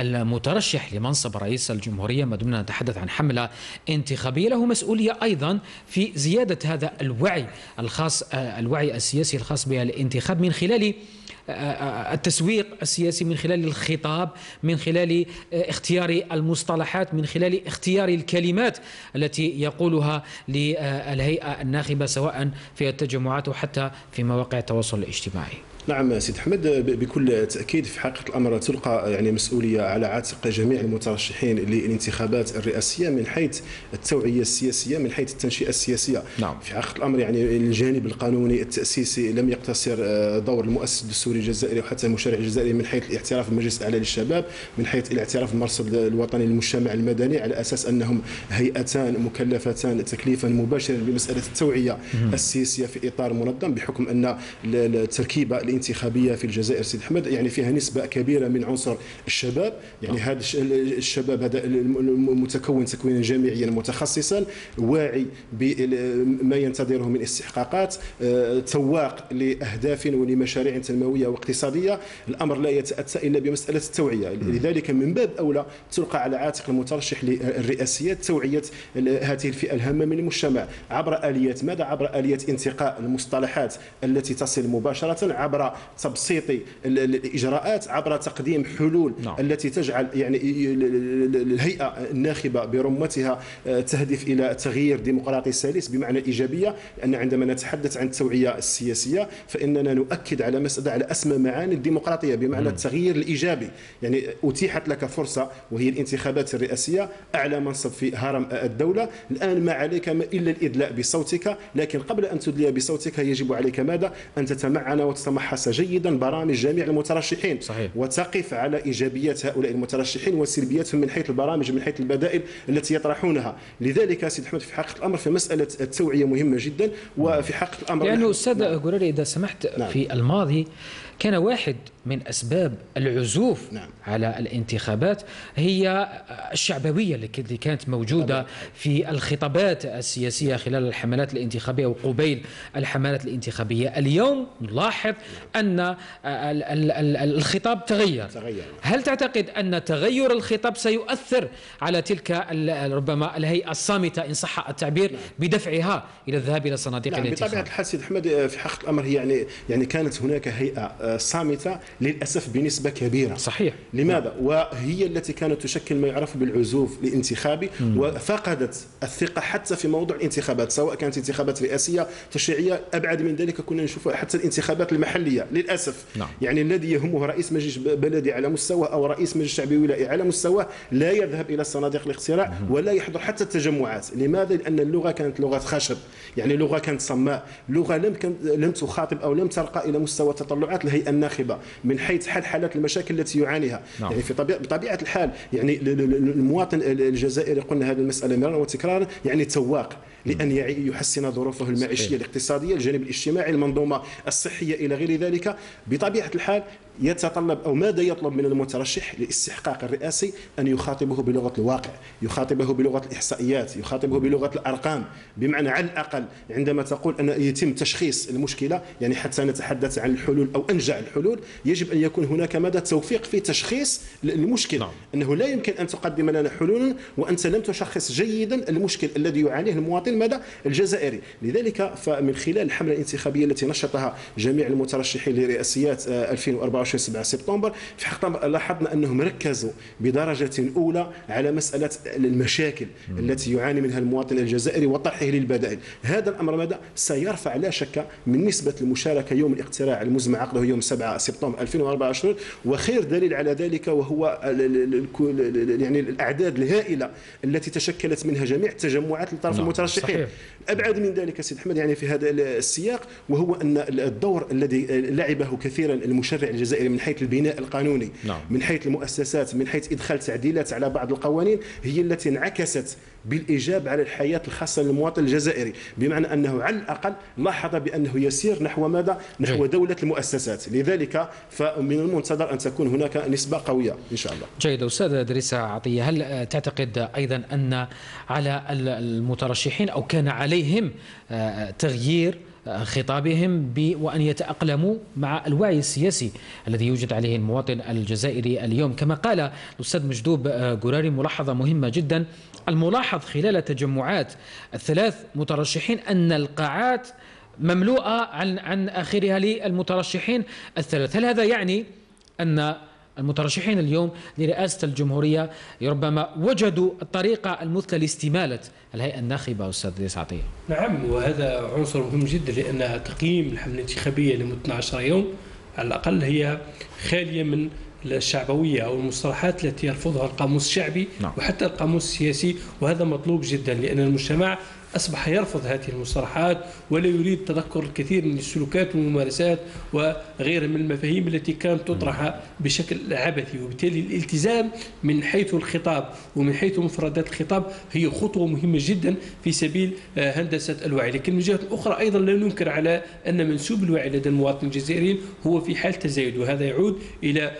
المترشح لمنصب رئيس الجمهورية، ما دمنا نتحدث عن حملة انتخابية، له مسؤولية أيضا في زيادة هذا الوعي الخاص، الوعي السياسي الخاص بالانتخاب من خلال التسويق السياسي، من خلال الخطاب، من خلال اختيار المصطلحات، من خلال اختيار الكلمات التي يقولها للهيئة الناخبة سواء في التجمعات وحتى في مواقع التواصل الاجتماعي؟ نعم سيد أحمد، بكل تأكيد في حقيقة الأمر تلقى يعني مسؤولية على عاتق جميع المترشحين للانتخابات الرئاسية من حيث التوعية السياسية، من حيث التنشئة السياسية. نعم. في حقيقة الأمر يعني الجانب القانوني التأسيسي لم يقتصر دور المؤسس الدستوري الجزائري وحتى المشرع الجزائري من حيث الاعتراف بالمجلس الأعلى للشباب، من حيث الاعتراف بالمرصد الوطني للمجتمع المدني على أساس أنهم هيئتان مكلفتان تكليفا مباشرا بمسألة التوعية السياسية في إطار منظم، بحكم أن التركيبة الانتخابية في الجزائر سيد أحمد يعني فيها نسبة كبيرة من عنصر الشباب، يعني هذا الشباب هذا المتكون تكوينا جامعيا متخصصا واعي بما ينتظره من استحقاقات، تواق لأهداف ولمشاريع تنموية واقتصادية. الأمر لا يتأتى إلا بمسألة التوعية، لذلك من باب أولى تلقى على عاتق المترشح للرئاسيات توعية هذه الفئة الهامة من المجتمع عبر آليات ماذا؟ عبر آليات انتقاء المصطلحات التي تصل مباشرة، عبر تبسيط الإجراءات، عبر تقديم حلول نعم. التي تجعل يعني الهيئة الناخبة برمتها تهدف إلى تغيير ديمقراطي سلس بمعنى إيجابية. لأن عندما نتحدث عن التوعية السياسية فإننا نؤكد على مسألة على أسمى معاني الديمقراطية بمعنى م. التغيير الإيجابي، يعني أتيحت لك فرصة وهي الانتخابات الرئاسية، أعلى منصب في هرم الدولة، الآن ما عليك إلا الإدلاء بصوتك، لكن قبل أن تدلي بصوتك يجب عليك ماذا؟ أن تتمعن وتتمحص جيدا برامج جميع المترشحين صحيح. وتقف على إيجابيات هؤلاء المترشحين وسلبياتهم من حيث البرامج، من حيث البدائل التي يطرحونها. لذلك سيد أحمد في حقيقة الأمر في مسألة التوعية مهمة جدا، وفي حقيقة الأمر لأنه يعني أستاذ قراري إذا سمحت نعم. في الماضي كان واحد من أسباب العزوف نعم. على الانتخابات هي الشعبوية اللي كانت موجودة طبعا. في الخطابات السياسية خلال الحملات الانتخابية وقبيل الحملات الانتخابية. اليوم نلاحظ أن الخطاب تغير. تغير هل تعتقد أن تغير الخطاب سيؤثر على تلك ربما الهيئة الصامتة إن صح التعبير نعم. بدفعها إلى الذهاب إلى صناديق نعم. الانتخاب؟ بطبيعة الحال سيد أحمد في حقيقة الأمر يعني يعني كانت هناك هيئة صامتة للأسف بنسبة كبيرة صحيح. لماذا؟ وهي التي كانت تشكل ما يعرف بالعزوف الانتخابي مم. وفقدت الثقة حتى في موضوع الانتخابات، سواء كانت انتخابات رئاسية تشريعية، أبعد من ذلك كنا نشوفها حتى الانتخابات المحلية للأسف نعم. يعني الذي يهمه رئيس مجلس بلدي على مستوى أو رئيس مجلس شعبي ولائي على مستوى لا يذهب إلى صناديق الاقتراع ولا يحضر حتى التجمعات. لماذا؟ لأن اللغة كانت لغة خشب، يعني لغة كانت صماء، لغة لم لم تخاطب أو لم ترقى إلى مستوى تطلعات الهيئة الناخبة من حيث حل حالات المشاكل التي يعانيها نعم. يعني في طبيعة بطبيعة الحال يعني المواطن الجزائري قلنا هذه المسألة مرارا وتكرارا يعني تواق لأن يحسن ظروفه المعيشية الاقتصادية، الجانب الاجتماعي، المنظومة الصحية إلى غير ذلك. بطبيعة الحال يتطلب أو ماذا يطلب من المترشح للاستحقاق الرئاسي؟ أن يخاطبه بلغة الواقع، يخاطبه بلغة الإحصائيات، يخاطبه بلغة الأرقام. بمعنى على الأقل عندما تقول أن يتم تشخيص المشكلة يعني حتى نتحدث عن الحلول أو أنجع الحلول يجب أن يكون هناك مدى توفيق في تشخيص المشكلة نعم. أنه لا يمكن أن تقدم لنا حلولا وأنت لم تشخص جيدا المشكل الذي يعانيه المواطن مدى الجزائري. لذلك فمن خلال الحملة الانتخابية التي نشطها جميع المترشحين لرئاسيات ألفين وأربعة وعشرين سبعة سبتمبر في حقيقة لاحظنا أنهم ركزوا بدرجة أولى على مسألة المشاكل م. التي يعاني منها المواطن الجزائري وطرحه للبدائل. هذا الأمر مدى سيرفع لا شك من نسبة المشاركة يوم الاقتراع المزمع عقده يوم سبعة سبتمبر ألفين وأربعة وعشرين. وخير دليل على ذلك وهو يعني الأعداد الهائلة التي تشكلت منها جميع التجمعات لطرف نعم. المترشحين صحيح. أبعد من ذلك سيد أحمد يعني في هذا السياق وهو أن الدور الذي لعبه كثيرا المشرع الجزائري من حيث البناء القانوني نعم. من حيث المؤسسات، من حيث إدخال تعديلات على بعض القوانين هي التي انعكست بالإيجاب على الحياة الخاصة للمواطن الجزائري. بمعنى أنه على الأقل لاحظ بأنه يسير نحو ماذا؟ نحو دولة المؤسسات. لذلك فمن المنتظر أن تكون هناك نسبة قوية إن شاء الله. جيد. أستاذ إدريس عطية، هل تعتقد أيضا أن على المترشحين أو كان عليهم تغيير خطابهم وأن يتأقلموا مع الوعي السياسي الذي يوجد عليه المواطن الجزائري اليوم؟ كما قال الأستاذ مجدوب قراري ملاحظة مهمة جدا، الملاحظ خلال تجمعات الثلاث مترشحين أن القاعات مملوءة عن عن آخرها للمترشحين الثلاث. هل هذا يعني أن المترشحين اليوم لرئاسة الجمهورية ربما وجدوا الطريقة المثلى لاستمالة الهيئة الناخبة أستاذ إدريس عطية؟ نعم، وهذا عنصر مهم جدا لأن تقييم الحملة الانتخابية لمدة اثني عشر يوم على الأقل هي خالية من الشعبوية أو المصطلحات التي يرفضها القاموس الشعبي نعم. وحتى القاموس السياسي، وهذا مطلوب جدا لأن المجتمع أصبح يرفض هذه المصطلحات ولا يريد تذكر الكثير من السلوكات والممارسات وغيرها من المفاهيم التي كانت تطرح بشكل عبثي. وبالتالي الالتزام من حيث الخطاب ومن حيث مفردات الخطاب هي خطوة مهمة جدا في سبيل هندسة الوعي. لكن من جهة أخرى أيضا لا ننكر على أن منسوب الوعي لدى المواطنين الجزائريين هو في حال تزايد، وهذا يعود إلى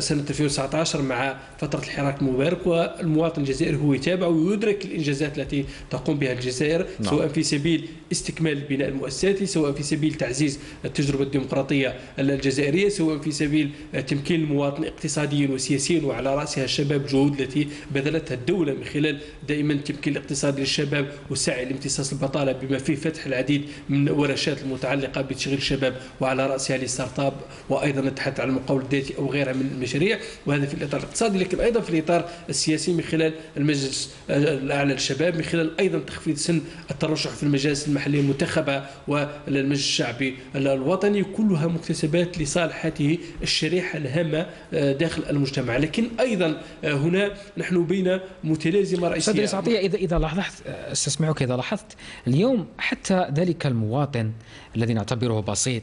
سنة ألفين وتسعة عشر مع فترة الحراك المبارك، والمواطن الجزائري هو يتابع ويدرك الإنجازات التي تقوم بها الجزائر، نعم. سواء في سبيل استكمال البناء المؤسساتي، سواء في سبيل تعزيز التجربة الديمقراطية الجزائرية، سواء في سبيل تمكين المواطن اقتصاديا وسياسيا وعلى رأسها الشباب، جهود التي بذلتها الدولة من خلال دائما التمكين الاقتصادي للشباب والسعي لامتصاص البطالة بما فيه فتح العديد من ورشات المتعلقة بتشغيل الشباب وعلى رأسها الستارت اب وأيضا نتحدث عن المقاول الذاتي أو غيرها من المشاريع، وهذا في الإطار الاقتصادي. لكن أيضا في الإطار السياسي من خلال المجلس الأعلى للشباب، من خلال أيضا تخفيض سن الترشح في المجالس المحلية المنتخبة والمجلس الشعبي الوطني، كلها مكتسبات لصالح هذه الشريحة الهامة داخل المجتمع. لكن أيضا هنا نحن بين متلازمة رئيسية. إدريس عطية، إذا إذا لاحظت استسمعك، إذا لاحظت اليوم حتى ذلك المواطن الذي نعتبره بسيط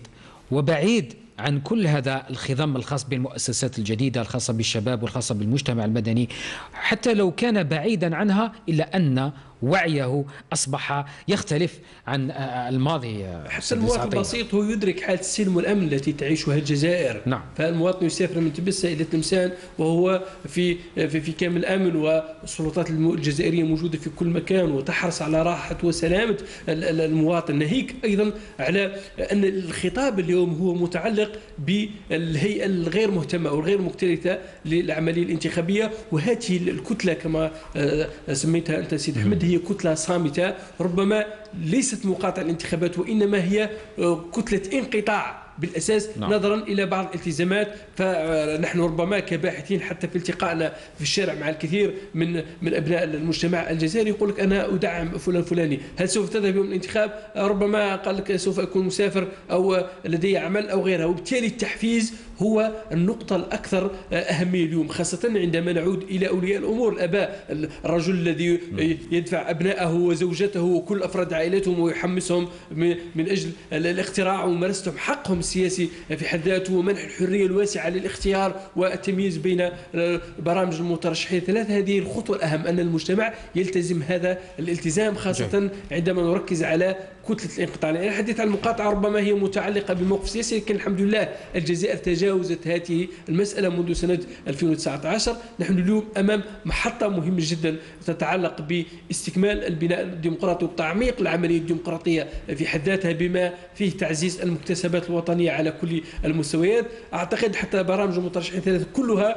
وبعيد عن كل هذا الخضم الخاص بالمؤسسات الجديدة الخاصة بالشباب والخاصة بالمجتمع المدني، حتى لو كان بعيدا عنها إلا أن وعيه أصبح يختلف عن الماضي. حتى المواطن البسيط هو يدرك حالة السلم والأمن التي تعيشها الجزائر، نعم. فالمواطن يسافر من تبسة إلى تلمسان وهو في في, في كامل الأمن، والسلطات الجزائرية موجودة في كل مكان وتحرص على راحة وسلامة المواطن. ناهيك أيضا على أن الخطاب اليوم هو متعلق بالهيئة الغير مهتمة أو الغير مكترثة للعملية الانتخابية، وهذه الكتلة كما سميتها أنت سيد أحمد هي كتلة صامتة، ربما ليست مقاطعة الانتخابات وإنما هي كتلة انقطاع بالأساس، نعم. نظرا إلى بعض الالتزامات، فنحن ربما كباحثين حتى في التقائنا في الشارع مع الكثير من من أبناء المجتمع الجزائري يقول لك أنا أدعم فلان فلاني، هل سوف تذهب يوم الانتخاب؟ ربما قال لك سوف أكون مسافر أو لدي عمل أو غيرها. وبالتالي التحفيز هو النقطة الأكثر أهمية اليوم، خاصة عندما نعود إلى أولياء الأمور، الآباء، الرجل الذي يدفع أبنائه وزوجته وكل أفراد عائلتهم ويحمسهم من أجل الاقتراع وممارستهم حقهم السياسي في حد ذاته، ومنح الحرية الواسعة للاختيار والتمييز بين برامج المترشحين الثلاثة. هذه الخطوة الأهم أن المجتمع يلتزم هذا الالتزام، خاصة عندما نركز على كتلة الانقطاع. يعني الحديث عن المقاطعة ربما هي متعلقة بموقف سياسي، لكن الحمد لله الجزائر تجاوزت هذه المسألة منذ سنة ألفين وتسعة عشر. نحن اليوم أمام محطة مهمة جدا تتعلق باستكمال البناء الديمقراطي وتعميق العملية الديمقراطية في حد ذاتها بما فيه تعزيز المكتسبات الوطنية على كل المستويات. أعتقد حتى برامج المترشحين الثلاثة كلها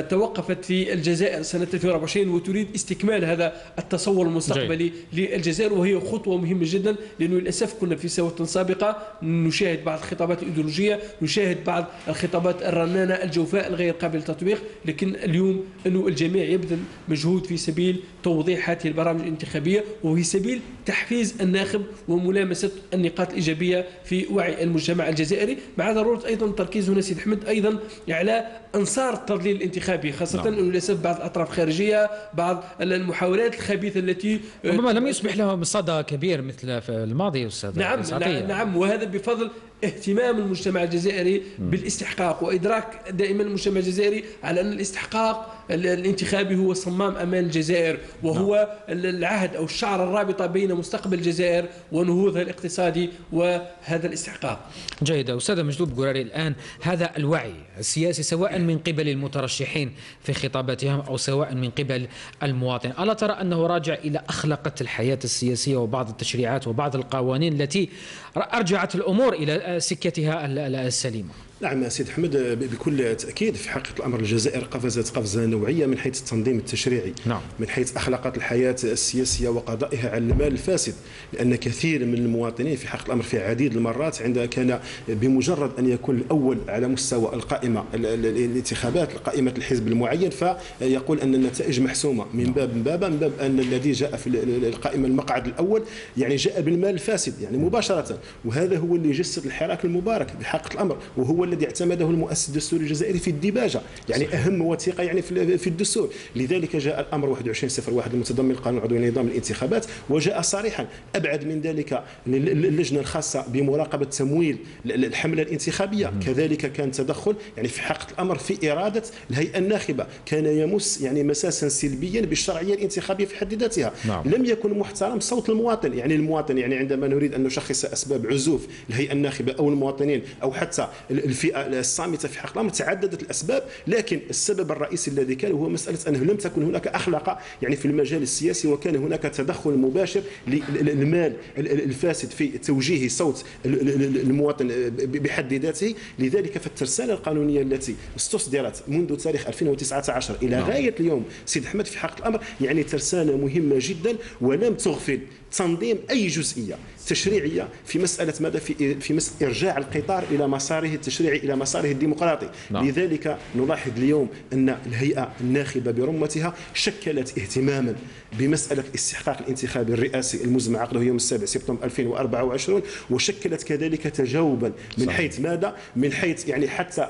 توقفت في الجزائر سنة ألفين وأربعة وعشرين وتريد استكمال هذا التصور المستقبلي للجزائر، وهي خطوة مهمة جدا، لأنه للأسف كنا في سنوات سابقة نشاهد بعض الخطابات الإيديولوجية، نشاهد بعض الخطابات الرنانة الجوفاء الغير قابلة للتطبيق. لكن اليوم أنه الجميع يبذل مجهود في سبيل توضيح هذه البرامج الانتخابية وفي سبيل تحفيز الناخب وملامسة النقاط الإيجابية في وعي المجتمع الجزائري، مع ضرورة أيضا التركيز هنا سيد أحمد أيضا على أنصار التضليل الانتخابي، خاصة أنه للأسف بعض الأطراف الخارجية، بعض المحاولات الخبيثة التي ربما لم يصبح لهم صدى كبير مثل في الماضي. أستاذ، نعم نعم، وهذا بفضل اهتمام المجتمع الجزائري بالاستحقاق وإدراك دائما المجتمع الجزائري على أن الاستحقاق الانتخابي هو صمام أمان الجزائر، وهو العهد أو الشعر الرابطة بين مستقبل الجزائر ونهوضها الاقتصادي وهذا الاستحقاق. جيد أستاذ مجدوب قراري، الآن هذا الوعي السياسي سواء من قبل المترشحين في خطاباتهم أو سواء من قبل المواطن، ألا ترى أنه راجع إلى أخلقة الحياة السياسية وبعض التشريعات وبعض القوانين التي أرجعت الأمور إلى سكتها السليمة؟ نعم سيد أحمد، بكل تأكيد في حقيقة الأمر الجزائر قفزت قفزة نوعية من حيث التنظيم التشريعي، نعم. من حيث أخلاقات الحياة السياسية وقضائها على المال الفاسد، لأن كثير من المواطنين في حقيقة الأمر في عديد المرات عندما كان بمجرد أن يكون الأول على مستوى القائمة الانتخابات قائمة الحزب المعين فيقول أن النتائج محسومة من باب من باب من باب أن الذي جاء في القائمة المقعد الأول يعني جاء بالمال الفاسد يعني مباشرة، وهذا هو اللي جسد الحراك المبارك بحقيقة الأمر، وهو الذي اعتمده المؤسس الدستوري الجزائري في الديباجه، يعني صحيح. اهم وثيقه يعني في الدستور، لذلك جاء الامر واحد وعشرين صفر واحد المتضمن القانون العضوي لنظام الانتخابات، وجاء صريحا ابعد من ذلك اللجنه الخاصه بمراقبه تمويل الحمله الانتخابيه، مم. كذلك كان تدخل يعني في حقيقه الامر في اراده الهيئه الناخبه، كان يمس يعني مساسا سلبيا بالشرعيه الانتخابيه في حد ذاتها، نعم. لم يكن محترم صوت المواطن، يعني المواطن يعني عندما نريد ان نشخص اسباب عزوف الهيئه الناخبه او المواطنين او حتى الفئه الصامته في حق الامر، تعددت الاسباب، لكن السبب الرئيسي الذي كان هو مساله انه لم تكن هناك اخلاق يعني في المجال السياسي، وكان هناك تدخل مباشر للمال الفاسد في توجيه صوت المواطن بحد ذاته، لذلك فالترسانه القانونيه التي استصدرت منذ تاريخ ألفين وتسعة عشر الى غايه اليوم سيد احمد في حق الامر يعني ترسانه مهمه جدا، ولم تغفل تنظيم اي جزئيه تشريعيه في مساله ماذا في في مسألة ارجاع القطار الى مساره التشريعي الى مساره الديمقراطي، نعم. لذلك نلاحظ اليوم ان الهيئه الناخبه برمتها شكلت اهتماما بمساله استحقاق الانتخاب الرئاسي المزمع عقده يوم السابع سبتمبر ألفين وأربعة وعشرين، وشكلت كذلك تجاوبا من صحيح. حيث ماذا؟ من حيث يعني حتى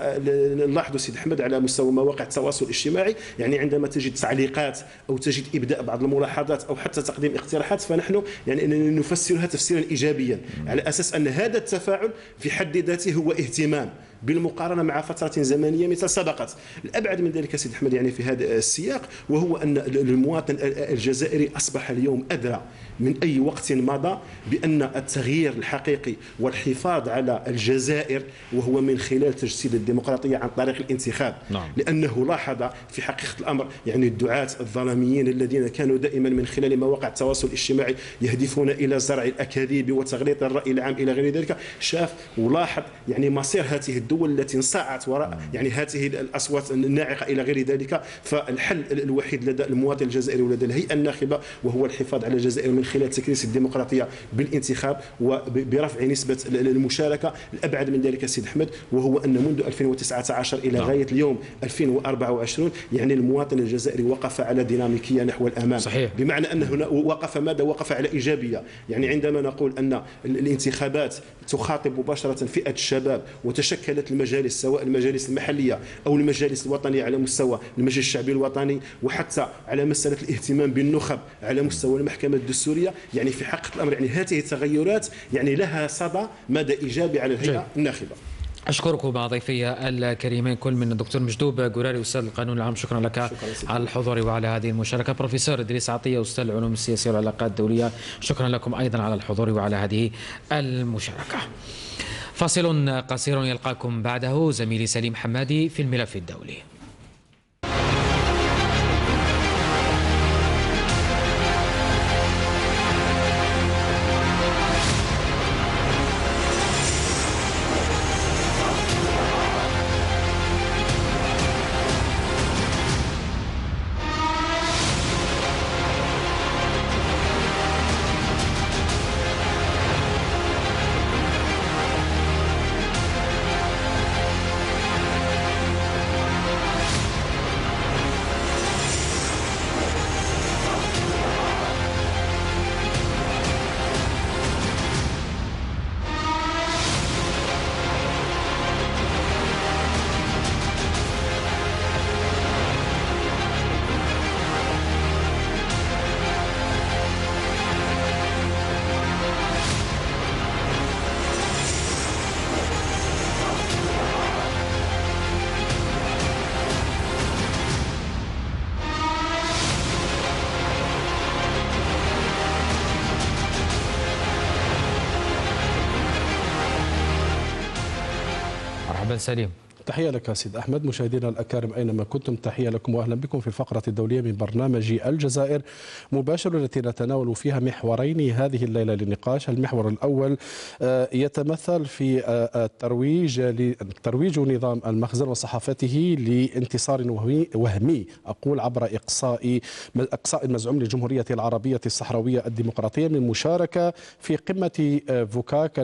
نلاحظ سيد احمد على مستوى مواقع التواصل الاجتماعي، يعني عندما تجد تعليقات او تجد ابداء بعض الملاحظات او حتى تقديم اقتراحات، فنحن يعني نفسرها تفسيرا ايجابيا على اساس ان هذا التفاعل في حد ذاته هو اهتمام بالمقارنه مع فتره زمنيه مثل سبقت. الابعد من ذلك سيد احمد يعني في هذا السياق، وهو ان المواطن الجزائري اصبح اليوم ادرى من اي وقت مضى بان التغيير الحقيقي والحفاظ على الجزائر وهو من خلال تجسيد الديمقراطيه عن طريق الانتخاب، نعم. لانه لاحظ في حقيقه الامر يعني الدعاة الظلاميين الذين كانوا دائما من خلال مواقع التواصل الاجتماعي يهدفون الى زرع الاكاذيب وتغليط الراي العام الى غير ذلك، شاف ولاحظ يعني مصير هذه الدول التي انصاعت وراء يعني هذه الاصوات الناعقه الى غير ذلك. فالحل الوحيد لدى المواطن الجزائري ولدى الهيئه الناخبه وهو الحفاظ على الجزائر من خلال تكريس الديمقراطيه بالانتخاب وبرفع نسبه المشاركه. الابعد من ذلك سيد احمد وهو ان منذ ألفين وتسعة عشر الى غايه اليوم ألفين وأربعة وعشرين يعني المواطن الجزائري وقف على ديناميكيه نحو الامام، صحيح. بمعنى ان هنا وقف ماذا؟ وقف على ايجابيه، يعني عندما نقول ان الانتخابات تخاطب مباشره فئه الشباب وتشكلت المجالس سواء المجالس المحليه او المجالس الوطنيه على مستوى المجلس الشعبي الوطني، وحتى على مساله الاهتمام بالنخب على مستوى المحكمه الدستوريه، يعني في حقيقه الامر يعني هذه التغيرات يعني لها صدى مدى ايجابي على الهيئه الناخبه. اشكركم ضيفي الكريمين كل من الدكتور مجدوب قراري استاذ القانون العام، شكرا لك شكرا على الحضور وعلى هذه المشاركه. بروفيسور إدريس عطية استاذ العلوم السياسيه والعلاقات الدوليه، شكرا لكم ايضا على الحضور وعلى هذه المشاركه. فاصل قصير يلقاكم بعده زميلي سليم حمادي في الملف الدولي. سليم، تحية لك سيد أحمد. مشاهدينا الأكارم أينما كنتم، تحية لكم وأهلا بكم في الفقرة الدولية من برنامج الجزائر مباشر، التي نتناول فيها محورين هذه الليلة للنقاش. المحور الأول يتمثل في الترويج ترويج نظام المخزن وصحافته لانتصار وهمي أقول عبر إقصاء إقصاء المزعوم للجمهورية العربية الصحراوية الديمقراطية من مشاركة في قمة فوكاك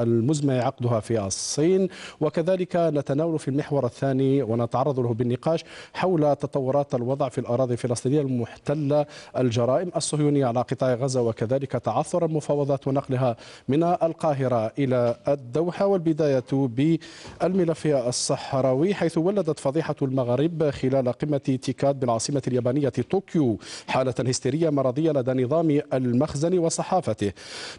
المزمع عقدها في الصين، وكذلك نتناول في المحور الثاني ونتعرض له بالنقاش حول تطورات الوضع في الأراضي الفلسطينية المحتلة الجرائم الصهيونية على قطاع غزة، وكذلك تعثر المفاوضات ونقلها من القاهرة إلى الدوحة. والبداية بالملف الصحراوي، حيث ولدت فضيحة المغرب خلال قمة تيكاد بالعاصمة اليابانية طوكيو حالة هستيرية مرضية لدى نظام المخزن وصحافته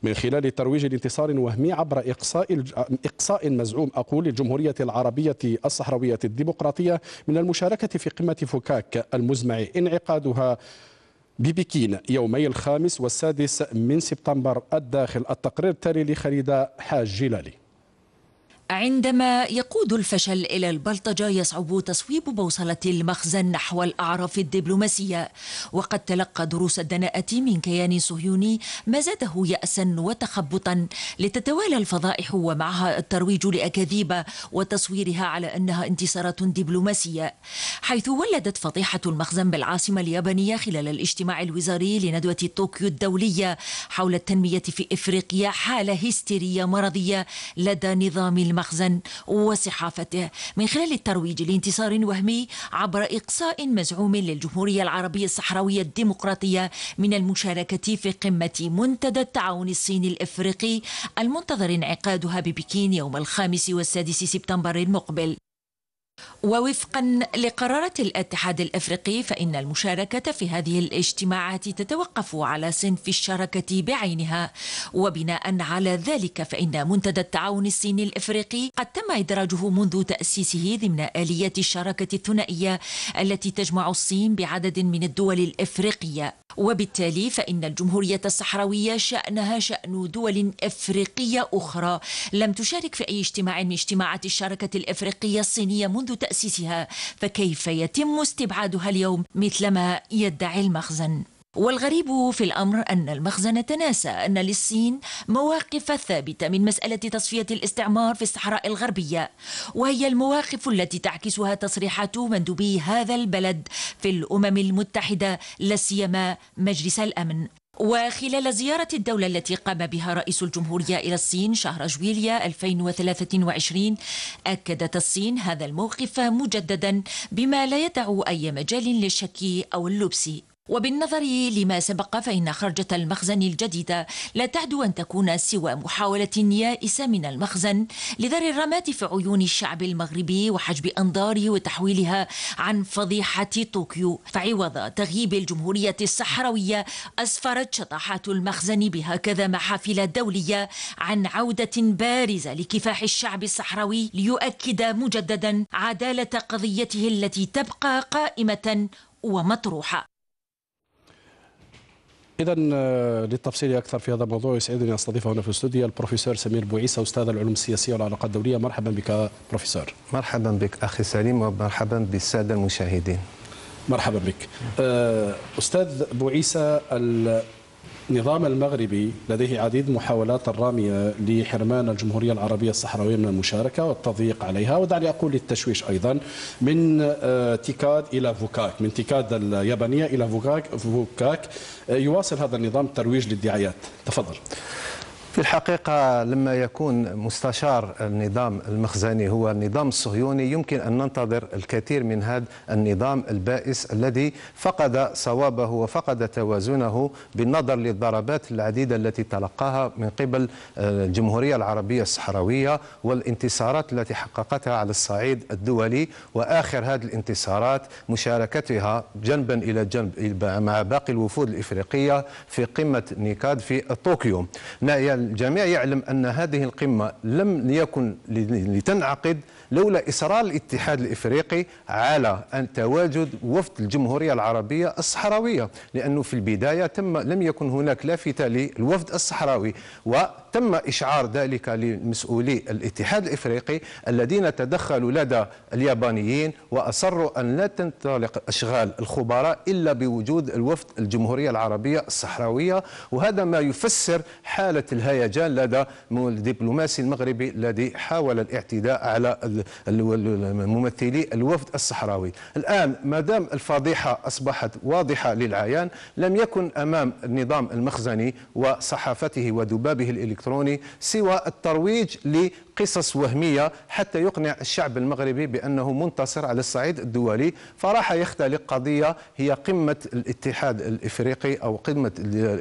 من خلال ترويج لانتصار وهمي عبر إقصاء إقصاء مزعوم أقول للجمهورية العربية الصحراوية الديمقراطية من المشاركة في قمة فوكاك المزمع انعقادها ببكين يومي الخامس والسادس من سبتمبر الداخل. التقرير التالي لخليدة حاج جلالي. عندما يقود الفشل إلى البلطجة يصعب تصويب بوصلة المخزن نحو الأعراف الدبلوماسية، وقد تلقى دروس الدناءة من كيان صهيوني ما زاده يأسا وتخبطا لتتوالى الفضائح ومعها الترويج لأكاذيب وتصويرها على أنها انتصارات دبلوماسية، حيث ولدت فضيحة المخزن بالعاصمة اليابانية خلال الاجتماع الوزاري لندوة طوكيو الدولية حول التنمية في إفريقيا حالة هستيرية مرضية لدى نظام المخزن المخزن وصحافته من خلال الترويج لانتصار وهمي عبر إقصاء مزعوم للجمهورية العربية الصحراوية الديمقراطية من المشاركة في قمة منتدى التعاون الصيني الإفريقي المنتظر انعقادها ببكين يوم الخامس والسادس سبتمبر المقبل. ووفقا لقرارات الاتحاد الافريقي فان المشاركه في هذه الاجتماعات تتوقف على صنف الشراكه بعينها، وبناء على ذلك فان منتدى التعاون الصيني الافريقي قد تم ادراجه منذ تاسيسه ضمن اليات الشراكه الثنائيه التي تجمع الصين بعدد من الدول الافريقيه، وبالتالي فإن الجمهورية الصحراوية شأنها شأن دول إفريقية أخرى لم تشارك في أي اجتماع من اجتماعات الشراكة الإفريقية الصينية منذ تأسيسها، فكيف يتم استبعادها اليوم مثلما يدعي المخزن؟ والغريب في الأمر أن المخزن تناسى أن للصين مواقف ثابتة من مسألة تصفية الاستعمار في الصحراء الغربية، وهي المواقف التي تعكسها تصريحات مندوبي هذا البلد في الأمم المتحدة لا سيما مجلس الأمن. وخلال زيارة الدولة التي قام بها رئيس الجمهورية إلى الصين شهر جويليا ألفين وثلاثة وعشرين أكدت الصين هذا الموقف مجددا بما لا يدع أي مجال للشك أو اللبس. وبالنظر لما سبق فإن خرجة المخزن الجديدة لا تعدو أن تكون سوى محاولة يائسة من المخزن لذر الرماد في عيون الشعب المغربي وحجب أنظاره وتحويلها عن فضيحة طوكيو، فعوض تغييب الجمهورية الصحراوية أسفرت شطحات المخزن بهكذا محافل دولية عن عودة بارزة لكفاح الشعب الصحراوي ليؤكد مجددا عدالة قضيته التي تبقى قائمة ومطروحة. إذا للتفصيل أكثر في هذا الموضوع يسعدني أن أستضيف هنا في الاستوديو البروفيسور سمير بوعيسة، أستاذ العلوم السياسية والعلاقات الدولية. مرحبا بك بروفيسور. مرحبا بك أخي سليم ومرحبا بالسادة المشاهدين. مرحبا بك أستاذ بوعيسة. النظام المغربي لديه عديد محاولات الرامية لحرمان الجمهورية العربية الصحراوية من المشاركة والتضييق عليها، ودعني أقول التشويش أيضا من تيكاد إلى فوكاك، من تيكاد اليابانية إلى فوكاك فوكاك يواصل هذا النظام الترويج للدعايات. تفضل. في الحقيقة لما يكون مستشار النظام المخزني هو النظام الصهيوني يمكن أن ننتظر الكثير من هذا النظام البائس الذي فقد صوابه وفقد توازنه بالنظر للضربات العديدة التي تلقاها من قبل الجمهورية العربية الصحراوية والانتصارات التي حققتها على الصعيد الدولي، وآخر هذه الانتصارات مشاركتها جنبا إلى جنب مع باقي الوفود الإفريقية في قمة نيكاد في طوكيو. الجميع يعلم أن هذه القمة لم يكن لتنعقد لولا إصرار الاتحاد الإفريقي على أن تواجد وفد الجمهورية العربية الصحراوية، لأنه في البداية تم لم يكن هناك لافتة للوفد الصحراوي، وتم إشعار ذلك لمسؤولي الاتحاد الإفريقي الذين تدخلوا لدى اليابانيين وأصروا أن لا تنطلق أشغال الخبراء إلا بوجود الوفد الجمهورية العربية الصحراوية، وهذا ما يفسر حالة الهيئة الهيجان لدى الدبلوماسي المغربي الذي حاول الاعتداء على ممثلي الوفد الصحراوي. الآن ما دام الفضيحة أصبحت واضحة للعيان، لم يكن أمام النظام المخزني وصحافته ودبابه الإلكتروني سوى الترويج لقصص وهمية حتى يقنع الشعب المغربي بأنه منتصر على الصعيد الدولي، فراح يختلق قضية هي قمة الاتحاد الإفريقي أو قمة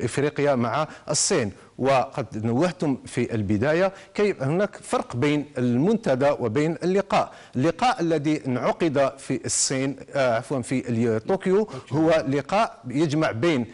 إفريقيا مع الصين. وقد نوهتم في البداية كي هناك فرق بين المنتدى وبين اللقاء. اللقاء الذي انعقد في الصين عفوا في طوكيو هو لقاء يجمع بين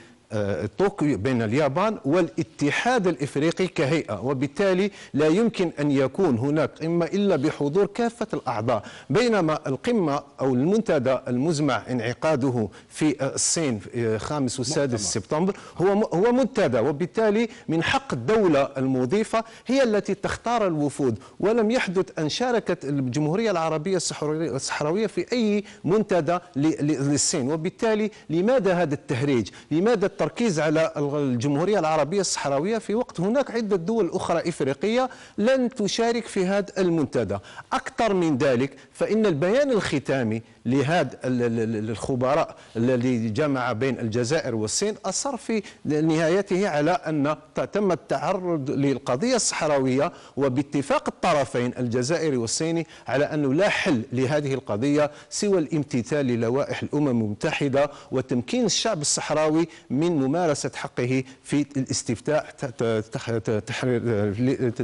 طوكيو بين اليابان والاتحاد الافريقي كهيئه، وبالتالي لا يمكن ان يكون هناك قمه الا بحضور كافه الاعضاء، بينما القمه او المنتدى المزمع انعقاده في الصين في خامس وسادس سبتمبر هو هو منتدى، وبالتالي من حق الدوله المضيفه هي التي تختار الوفود، ولم يحدث ان شاركت الجمهوريه العربيه الصحراويه في اي منتدى للصين، وبالتالي لماذا هذا التهريج؟ لماذا التركيز على الجمهورية العربية الصحراوية في وقت هناك عدة دول أخرى إفريقية لن تشارك في هذا المنتدى؟ أكثر من ذلك، فإن البيان الختامي لهذا الخبراء الذي جمع بين الجزائر والصين أصر في نهايته على أن تم التعرض للقضية الصحراوية وباتفاق الطرفين الجزائري والصيني على أنه لا حل لهذه القضية سوى الامتثال للوائح الأمم المتحدة وتمكين الشعب الصحراوي من ممارسة حقه في الاستفتاء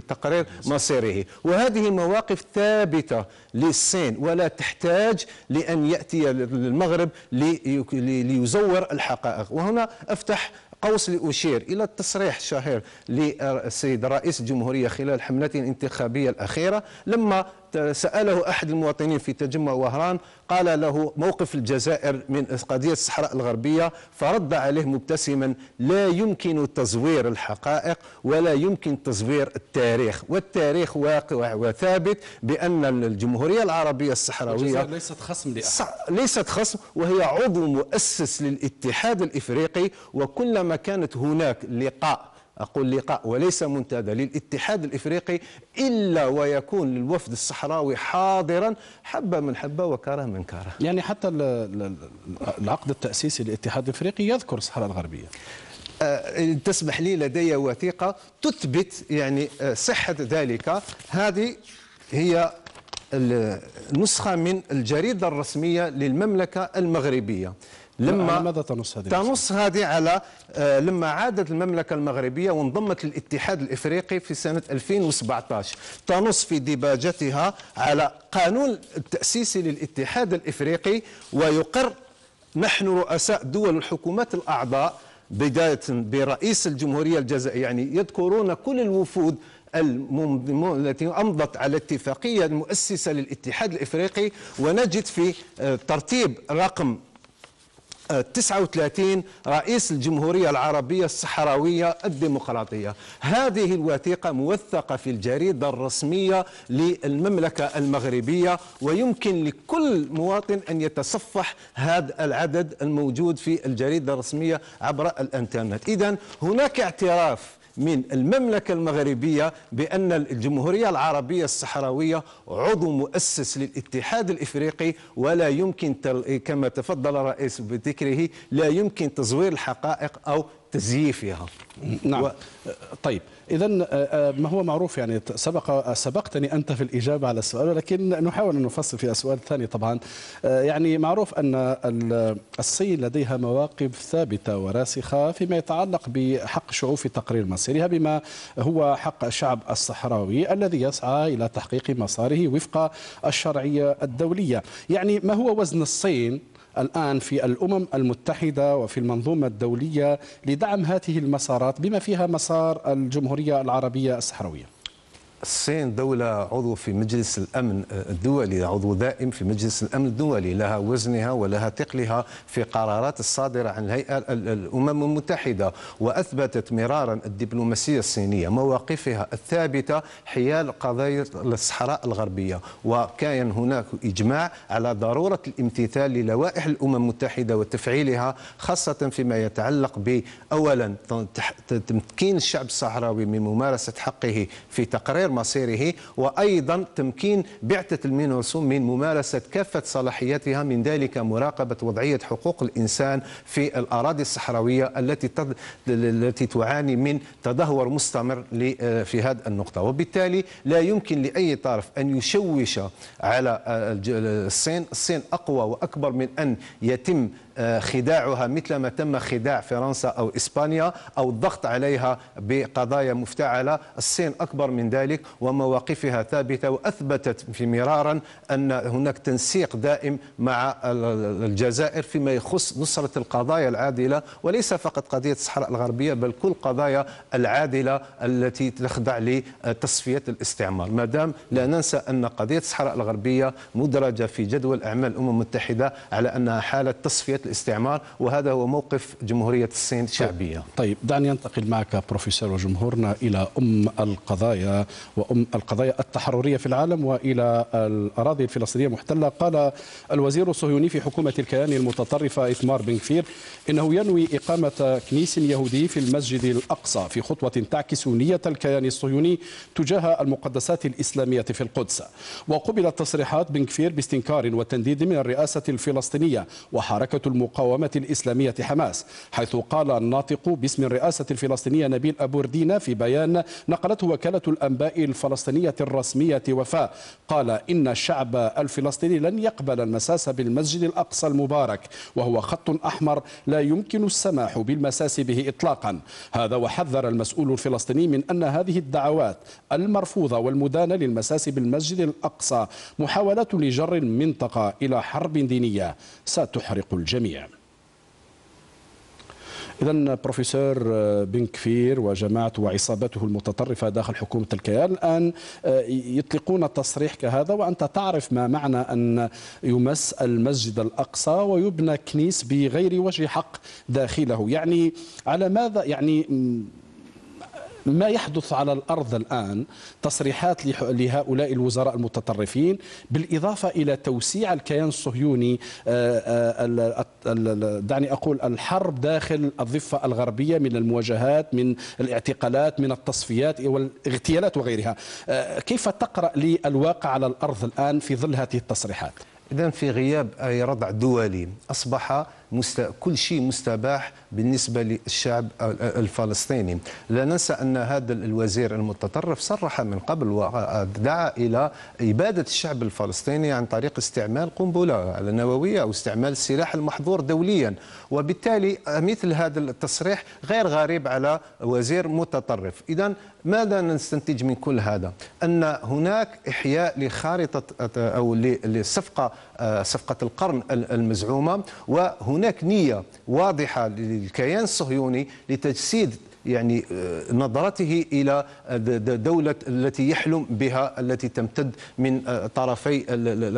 تقرير مصيره. وهذه مواقف ثابتة للصين ولا تحتاج لأن يأتي المغرب ليزور الحقائق. وهنا أفتح قوس لأشير إلى التصريح الشهير للسيد رئيس الجمهورية خلال حملته الانتخابية الأخيرة لما سأله أحد المواطنين في تجمع وهران قال له موقف الجزائر من قضية الصحراء الغربية، فرد عليه مبتسما لا يمكن تزوير الحقائق ولا يمكن تزوير التاريخ، والتاريخ واقع وثابت بأن الجمهورية العربية الصحراوية ليست خصم لأحد، ليست خصم، وهي عضو مؤسس للاتحاد الإفريقي. وكلما كانت هناك لقاء أقول لقاء وليس منتدى للاتحاد الإفريقي إلا ويكون الوفد الصحراوي حاضرا، حبة من حبة وكره من كره. يعني حتى العقد التأسيسي للاتحاد الإفريقي يذكر الصحراء الغربية. تسمح لي، لدي وثيقة تثبت يعني صحة ذلك. هذه هي النسخة من الجريدة الرسمية للمملكة المغربية. لما ماذا تنص هذه؟ تنص هذه على لما عادت المملكة المغربية وانضمت للاتحاد الإفريقي في سنة ألفين وسبعطاش، تنص في دباجتها على قانون التأسيسي للاتحاد الإفريقي ويقر نحن رؤساء دول الحكومات الأعضاء بداية برئيس الجمهورية الجزائرية، يعني يذكرون كل الوفود التي أمضت على اتفاقية مؤسسة للاتحاد الإفريقي. ونجد في ترتيب رقم تسعة وثلاثين رئيس الجمهورية العربية الصحراوية الديمقراطية. هذه الوثيقة موثقة في الجريدة الرسمية للمملكة المغربية، ويمكن لكل مواطن أن يتصفح هذا العدد الموجود في الجريدة الرسمية عبر الانترنت. إذن هناك اعتراف من المملكة المغربية بأن الجمهورية العربية الصحراوية عضو مؤسس للاتحاد الإفريقي، ولا يمكن كما تفضل الرئيس بذكره لا يمكن تزوير الحقائق أو تزييفها. نعم و... طيب إذا ما هو معروف، يعني سبق سبقتني أنت في الإجابة على السؤال، ولكن نحاول أن نفصل في السؤال الثاني. طبعا يعني معروف أن الصين لديها مواقف ثابتة وراسخة فيما يتعلق بحق الشعوب في تقرير مصيرها، بما هو حق الشعب الصحراوي الذي يسعى إلى تحقيق مساره وفق الشرعية الدولية. يعني ما هو وزن الصين الآن في الأمم المتحدة وفي المنظومة الدولية لدعم هذه المسارات بما فيها مسار الجمهورية العربية الصحراوية؟ الصين دولة عضو في مجلس الأمن الدولي، عضو دائم في مجلس الأمن الدولي، لها وزنها ولها ثقلها في قرارات الصادرة عن الهيئة الأمم المتحدة، وأثبتت مرارا الدبلوماسية الصينية مواقفها الثابتة حيال قضايا الصحراء الغربية، وكان هناك إجماع على ضرورة الامتثال للوائح الأمم المتحدة وتفعيلها، خاصة فيما يتعلق بأولا تمكين الشعب الصحراوي من ممارسة حقه في تقرير مصيره، وأيضا تمكين بعثة المينورسو من ممارسة كافة صلاحياتها، من ذلك مراقبة وضعية حقوق الإنسان في الأراضي الصحراوية التي تد... التي تعاني من تدهور مستمر في هذه النقطة. وبالتالي لا يمكن لأي طرف أن يشوش على الصين. الصين أقوى وأكبر من أن يتم خداعها مثلما تم خداع فرنسا أو إسبانيا أو الضغط عليها بقضايا مفتعلة. الصين أكبر من ذلك ومواقفها ثابتة، وأثبتت في مرارا أن هناك تنسيق دائم مع الجزائر فيما يخص نصرة القضايا العادلة، وليس فقط قضية الصحراء الغربية بل كل قضايا العادلة التي تخضع لتصفية الاستعمار. ما دام لا ننسى أن قضية الصحراء الغربية مدرجة في جدول أعمال الأمم المتحدة على أنها حالة تصفية الاستعمار، وهذا هو موقف جمهورية الصين شعبية. طيب دعني أنتقل معك بروفيسور وجمهورنا إلى أم القضايا وأم القضايا التحررية في العالم وإلى الأراضي الفلسطينية المحتلة. قال الوزير الصهيوني في حكومة الكيان المتطرفة إيتمار بن غفير إنه ينوي إقامة كنيس يهودي في المسجد الأقصى في خطوة تعكس نية الكيان الصهيوني تجاه المقدسات الإسلامية في القدس. وقبلت تصريحات بن غفير باستنكار وتنديد من الرئاسة الفلسطينية وحركة المقاومة الإسلامية حماس، حيث قال الناطق باسم الرئاسة الفلسطينية نبيل أبوردينا في بيان نقلته وكالة الأنباء الفلسطينية الرسمية وفاء، قال إن الشعب الفلسطيني لن يقبل المساس بالمسجد الأقصى المبارك، وهو خط أحمر لا يمكن السماح بالمساس به إطلاقا. هذا وحذر المسؤول الفلسطيني من أن هذه الدعوات المرفوضة والمدانة للمساس بالمسجد الأقصى محاولات لجر المنطقة إلى حرب دينية ستحرق الجميع. إذن بروفيسور بن غفير وجماعته وعصابته المتطرفة داخل حكومة الكيان الآن يطلقون تصريح كهذا، وأنت تعرف ما معنى أن يمس المسجد الأقصى ويبنى كنيس بغير وجه حق داخله. يعني على ماذا يعني ما يحدث على الأرض الآن؟ تصريحات لهؤلاء الوزراء المتطرفين بالإضافة إلى توسيع الكيان الصهيوني، دعني أقول الحرب داخل الضفة الغربية من المواجهات، من الاعتقالات، من التصفيات والاغتيالات وغيرها. كيف تقرأ لي الواقع على الأرض الآن في ظل هذه التصريحات؟ إذن في غياب أي ردع دولي أصبح كل شيء مستباح بالنسبة للشعب الفلسطيني. لا ننسى أن هذا الوزير المتطرف صرح من قبل ودعا إلى إبادة الشعب الفلسطيني عن طريق استعمال قنبلة نووية أو استعمال السلاح المحظور دوليا، وبالتالي مثل هذا التصريح غير غريب على وزير متطرف. إذن ماذا نستنتج من كل هذا؟ أن هناك إحياء لخارطة أو لصفقة صفقة القرن المزعومة، وهناك نية واضحة للكيان الصهيوني لتجسيد يعني نظرته إلى دولة التي يحلم بها، التي تمتد من طرفي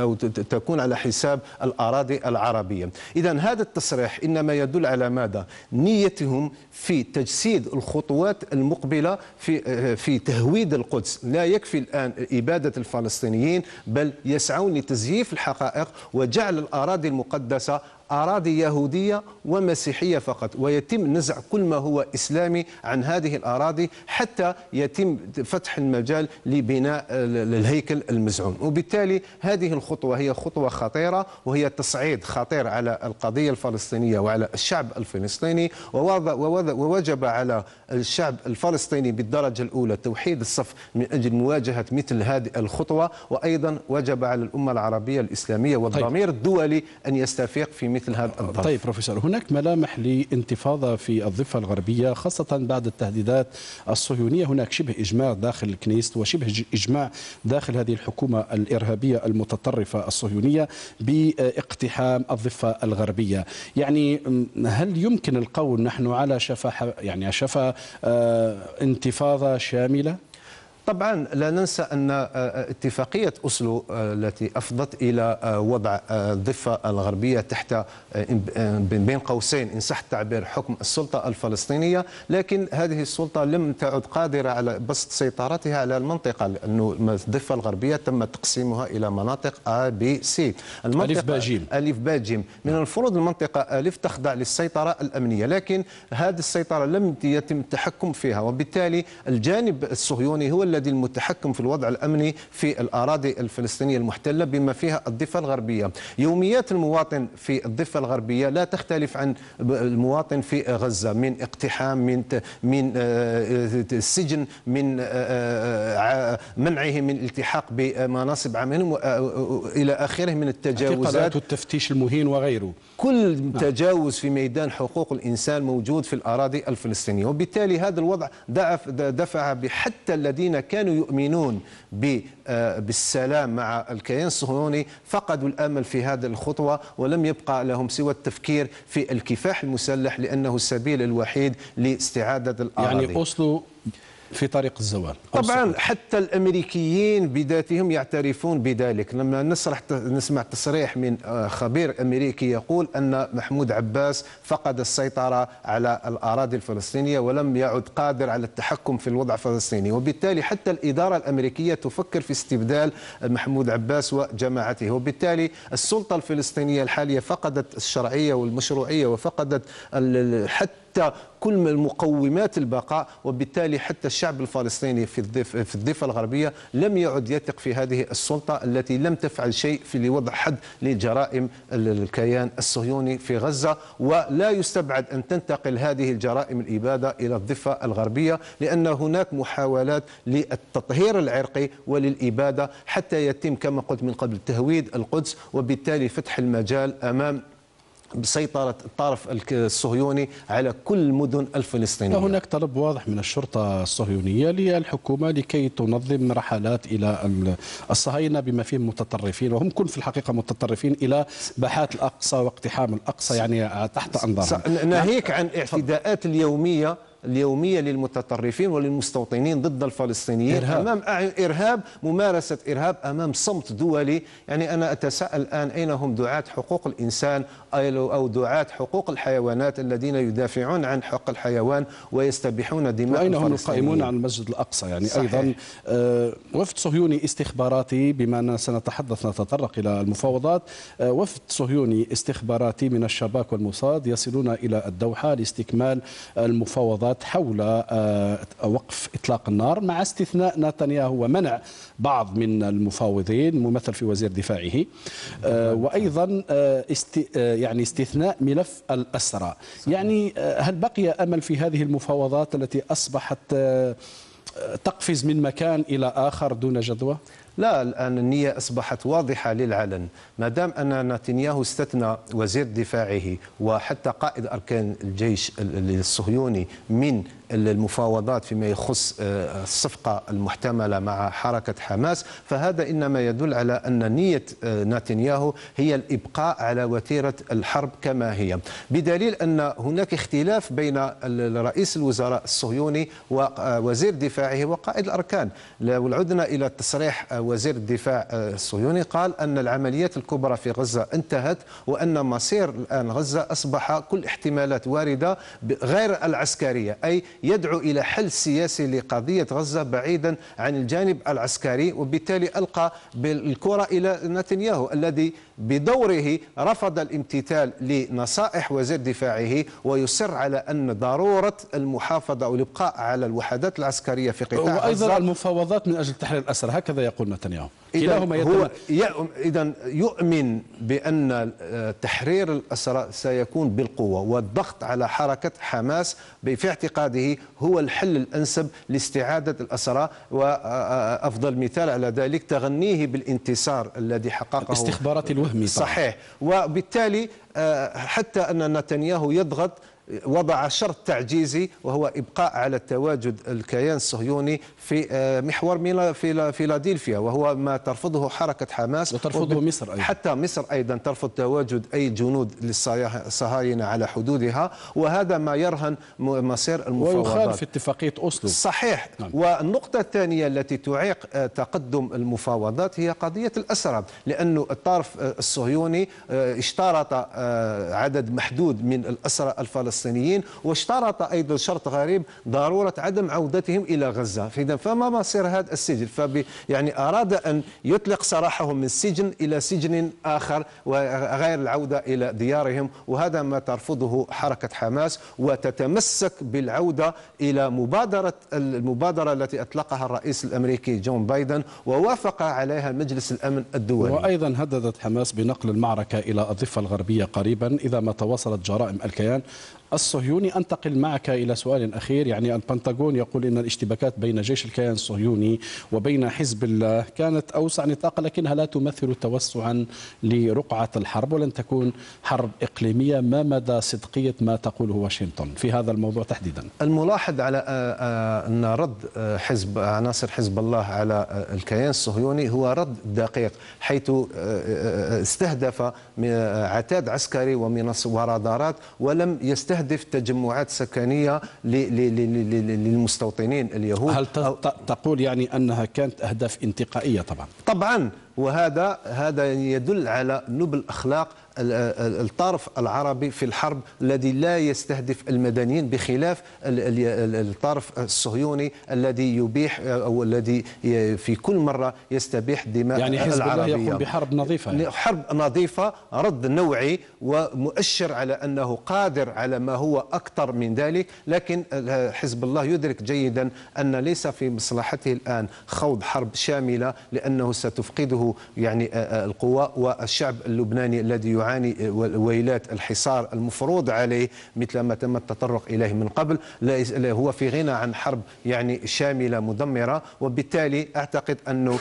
أو تكون على حساب الأراضي العربية. إذن هذا التصريح إنما يدل على ماذا؟ نيتهم في تجسيد الخطوات المقبلة في في تهويد القدس. لا يكفي الآن إبادة الفلسطينيين، بل يسعون لتزييف الحقائق وجعل الأراضي المقدسة أراضي يهودية ومسيحية فقط، ويتم نزع كل ما هو إسلامي عن هذه الأراضي حتى يتم فتح المجال لبناء الهيكل المزعوم. وبالتالي هذه الخطوة هي خطوة خطيرة، وهي تصعيد خطير على القضية الفلسطينية وعلى الشعب الفلسطيني، ووجب على الشعب الفلسطيني بالدرجة الأولى توحيد الصف من أجل مواجهة مثل هذه الخطوة، وأيضا وجب على الأمة العربية الإسلامية والضمير الدولي أن يستفيق في مثل هذا الضغط. طيب بروفيسور، هناك ملامح لانتفاضة في الضفة الغربية خاصة بعد التهديدات الصهيونية. هناك شبه إجماع داخل الكنيست وشبه إجماع داخل هذه الحكومة الإرهابية المتطرفة الصهيونية باقتحام الضفة الغربية. يعني هل يمكن القول نحن على شفا يعني شفا انتفاضة شاملة؟ طبعا لا ننسى أن اتفاقية أوسلو التي أفضت إلى وضع الضفة الغربية تحت بين قوسين إن صح التعبير حكم السلطة الفلسطينية، لكن هذه السلطة لم تعد قادرة على بسط سيطرتها على المنطقة، لأنه الضفة الغربية تم تقسيمها إلى مناطق أ ب سي. ألف باجيم ألف باجيم من المفروض المنطقة ألف تخضع للسيطرة الأمنية، لكن هذه السيطرة لم يتم التحكم فيها، وبالتالي الجانب الصهيوني هو الذي المتحكم في الوضع الأمني في الأراضي الفلسطينية المحتلة بما فيها الضفة الغربية. يوميات المواطن في الضفة الغربية لا تختلف عن المواطن في غزة، من اقتحام، من من السجن، من منعهم من الالتحاق بمناصب عملهم إلى آخره من التجاوزات، اعتقالات والتفتيش المهين وغيره. كل تجاوز في ميدان حقوق الإنسان موجود في الأراضي الفلسطينية، وبالتالي هذا الوضع دفع بحتى الذين كانوا يؤمنون بالسلام مع الكيان الصهيوني فقدوا الأمل في هذا الخطوة، ولم يبقى لهم سوى التفكير في الكفاح المسلح لأنه السبيل الوحيد لاستعادة الأراضي. يعني أوسلو في طريق الزوال. طبعا حتى الامريكيين بذاتهم يعترفون بذلك، لما نسرح نسمع تصريح من خبير امريكي يقول ان محمود عباس فقد السيطره على الاراضي الفلسطينيه ولم يعد قادر على التحكم في الوضع الفلسطيني، وبالتالي حتى الاداره الامريكيه تفكر في استبدال محمود عباس وجماعته، وبالتالي السلطه الفلسطينيه الحاليه فقدت الشرعيه والمشروعيه وفقدت حتى كل المقومات البقاء، وبالتالي حتى الشعب الفلسطيني في الضفة في الضفة الغربية لم يعد يثق في هذه السلطة التي لم تفعل شيء في لوضع حد لجرائم الكيان الصهيوني في غزة، ولا يستبعد أن تنتقل هذه الجرائم الإبادة إلى الضفة الغربية، لأن هناك محاولات للتطهير العرقي وللإبادة حتى يتم كما قلت من قبل تهويد القدس، وبالتالي فتح المجال أمام بسيطرة الطرف الصهيوني على كل المدن الفلسطينية. هناك طلب واضح من الشرطة الصهيونية للحكومة لكي تنظم رحلات إلى الصهاينة بما فيهم متطرفين، وهم كل في الحقيقة متطرفين إلى باحات الأقصى واقتحام الأقصى، يعني تحت أنظارهم. ناهيك عن اعتداءات اليومية اليومية للمتطرفين وللمستوطنين ضد الفلسطينيين، إرهاب. أمام إرهاب، ممارسة إرهاب أمام صمت دولي. يعني أنا أتساءل الآن أين هم دعاة حقوق الإنسان أو دعاة حقوق الحيوانات الذين يدافعون عن حق الحيوان ويستبيحون دماء الفلسطينيين؟ وأين هم القائمون عن المسجد الأقصى؟ يعني صحيح. أيضا وفد صهيوني استخباراتي، بما أننا سنتحدث نتطرق إلى المفاوضات، وفد صهيوني استخباراتي من الشباك والموساد يصلون إلى الدوحة لاستكمال المفاوضات حول وقف إطلاق النار، مع استثناء نتنياهو ومنع بعض من المفاوضين ممثل في وزير دفاعه، وأيضا يعني استثناء ملف الأسرى. يعني هل بقي أمل في هذه المفاوضات التي أصبحت تقفز من مكان إلى آخر دون جدوى؟ لا، الآن النية أصبحت واضحة للعلن، ما دام أن نتنياهو استثنى وزير دفاعه وحتى قائد أركان الجيش الصهيوني من المفاوضات فيما يخص الصفقة المحتملة مع حركة حماس، فهذا إنما يدل على أن نية نتنياهو هي الإبقاء على وتيرة الحرب كما هي، بدليل أن هناك اختلاف بين رئيس الوزراء الصهيوني ووزير دفاعه وقائد الأركان. لو عدنا إلى التصريح وزير الدفاع الصهيوني قال أن العمليات الكبرى في غزة انتهت، وأن مصير الآن غزة أصبح كل احتمالات واردة غير العسكرية، أي يدعو إلى حل سياسي لقضية غزة بعيدا عن الجانب العسكري، وبالتالي ألقى بالكرة إلى نتنياهو الذي بدوره رفض الامتثال لنصائح وزير دفاعه، ويصر على أن ضرورة المحافظة أو الإبقاء على الوحدات العسكرية في قطاع غزة، وأيضا المفاوضات من أجل تحرير الأسرى، هكذا يقول نتنياهو. كلاهما هو إذن يؤمن بأن تحرير الأسرى سيكون بالقوة، والضغط على حركة حماس في اعتقاده هو الحل الأنسب لاستعادة الأسرى، وأفضل مثال على ذلك تغنيه بالانتصار الذي حققه الاستخبارات الوهمي. صحيح، وبالتالي حتى أن نتنياهو يضغط وضع شرط تعجيزي وهو إبقاء على التواجد الكيان الصهيوني في محور فيلادلفيا، وهو ما ترفضه حركة حماس وترفضه مصر أيضا. حتى مصر أيضا ترفض تواجد أي جنود للصهاينة على حدودها، وهذا ما يرهن مصير المفاوضات ويخالف اتفاقية أوسلو. صحيح. نعم. والنقطة الثانية التي تعيق تقدم المفاوضات هي قضية الأسرى، لأن الطرف الصهيوني اشترط عدد محدود من الأسرى الفلسطينيين واشترط أيضا شرط غريب ضرورة عدم عودتهم إلى غزة. فإذا فما مصير هذا السجن؟ فب يعني أراد أن يطلق سراحهم من سجن إلى سجن آخر وغير العودة إلى ديارهم، وهذا ما ترفضه حركة حماس وتتمسك بالعودة إلى مبادرة المبادرة التي أطلقها الرئيس الأمريكي جون بايدن ووافق عليها مجلس الأمن الدولي. وأيضا هددت حماس بنقل المعركة إلى الضفة الغربية قريبا إذا ما تواصلت جرائم الكيان الصهيوني. أنتقل معك إلى سؤال أخير. يعني البنتاغون يقول إن الاشتباكات بين جيش الكيان الصهيوني وبين حزب الله كانت أوسع نطاقا لكنها لا تمثل توسعا لرقعة الحرب ولن تكون حرب إقليمية. ما مدى صدقية ما تقوله واشنطن في هذا الموضوع تحديدا؟ الملاحظ على أن رد حزب عناصر حزب الله على الكيان الصهيوني هو رد دقيق، حيث استهدف عتاد عسكري ومنصات ورادارات ولم يستهدف تهدف تجمعات سكنية للمستوطنين اليهود. هل تقول يعني أنها كانت أهداف انتقائية؟ طبعا طبعا، وهذا هذا يدل على نبل أخلاق الطرف العربي في الحرب الذي لا يستهدف المدنيين بخلاف الطرف الصهيوني الذي يبيح أو الذي في كل مرة يستبيح دماء العربية. يعني حزب الله يقوم بحرب نظيفة يعني. حرب نظيفة، رد نوعي ومؤشر على أنه قادر على ما هو أكثر من ذلك، لكن حزب الله يدرك جيدا أن ليس في مصلحته الآن خوض حرب شاملة لأنه ستفقده يعني القوى، والشعب اللبناني الذي يعاني يعاني ويلات الحصار المفروض عليه مثل ما تم التطرق إليه من قبل هو في غنى عن حرب يعني شاملة مدمرة. وبالتالي أعتقد أنه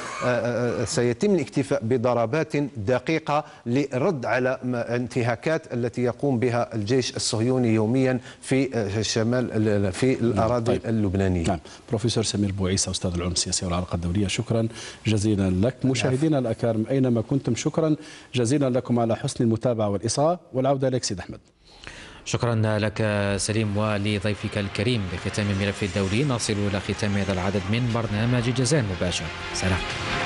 سيتم الاكتفاء بضربات دقيقة لرد على انتهاكات التي يقوم بها الجيش الصهيوني يوميا في شمال في الأراضي طيب. اللبنانية. نعم. بروفيسور سمير بوعيسة أستاذ العلوم السياسية والعلاقة الدولية، شكرا جزيلا لك. مشاهدينا الأكارم أينما كنتم شكرا جزيلا لكم على حسن المتابعة والإصغاء، والعودة لك سيد أحمد. شكرا لك سليم ولضيفك الكريم. بختام الملف الدولي نصل إلى ختام هذا العدد من برنامج جزائر مباشر. سلام.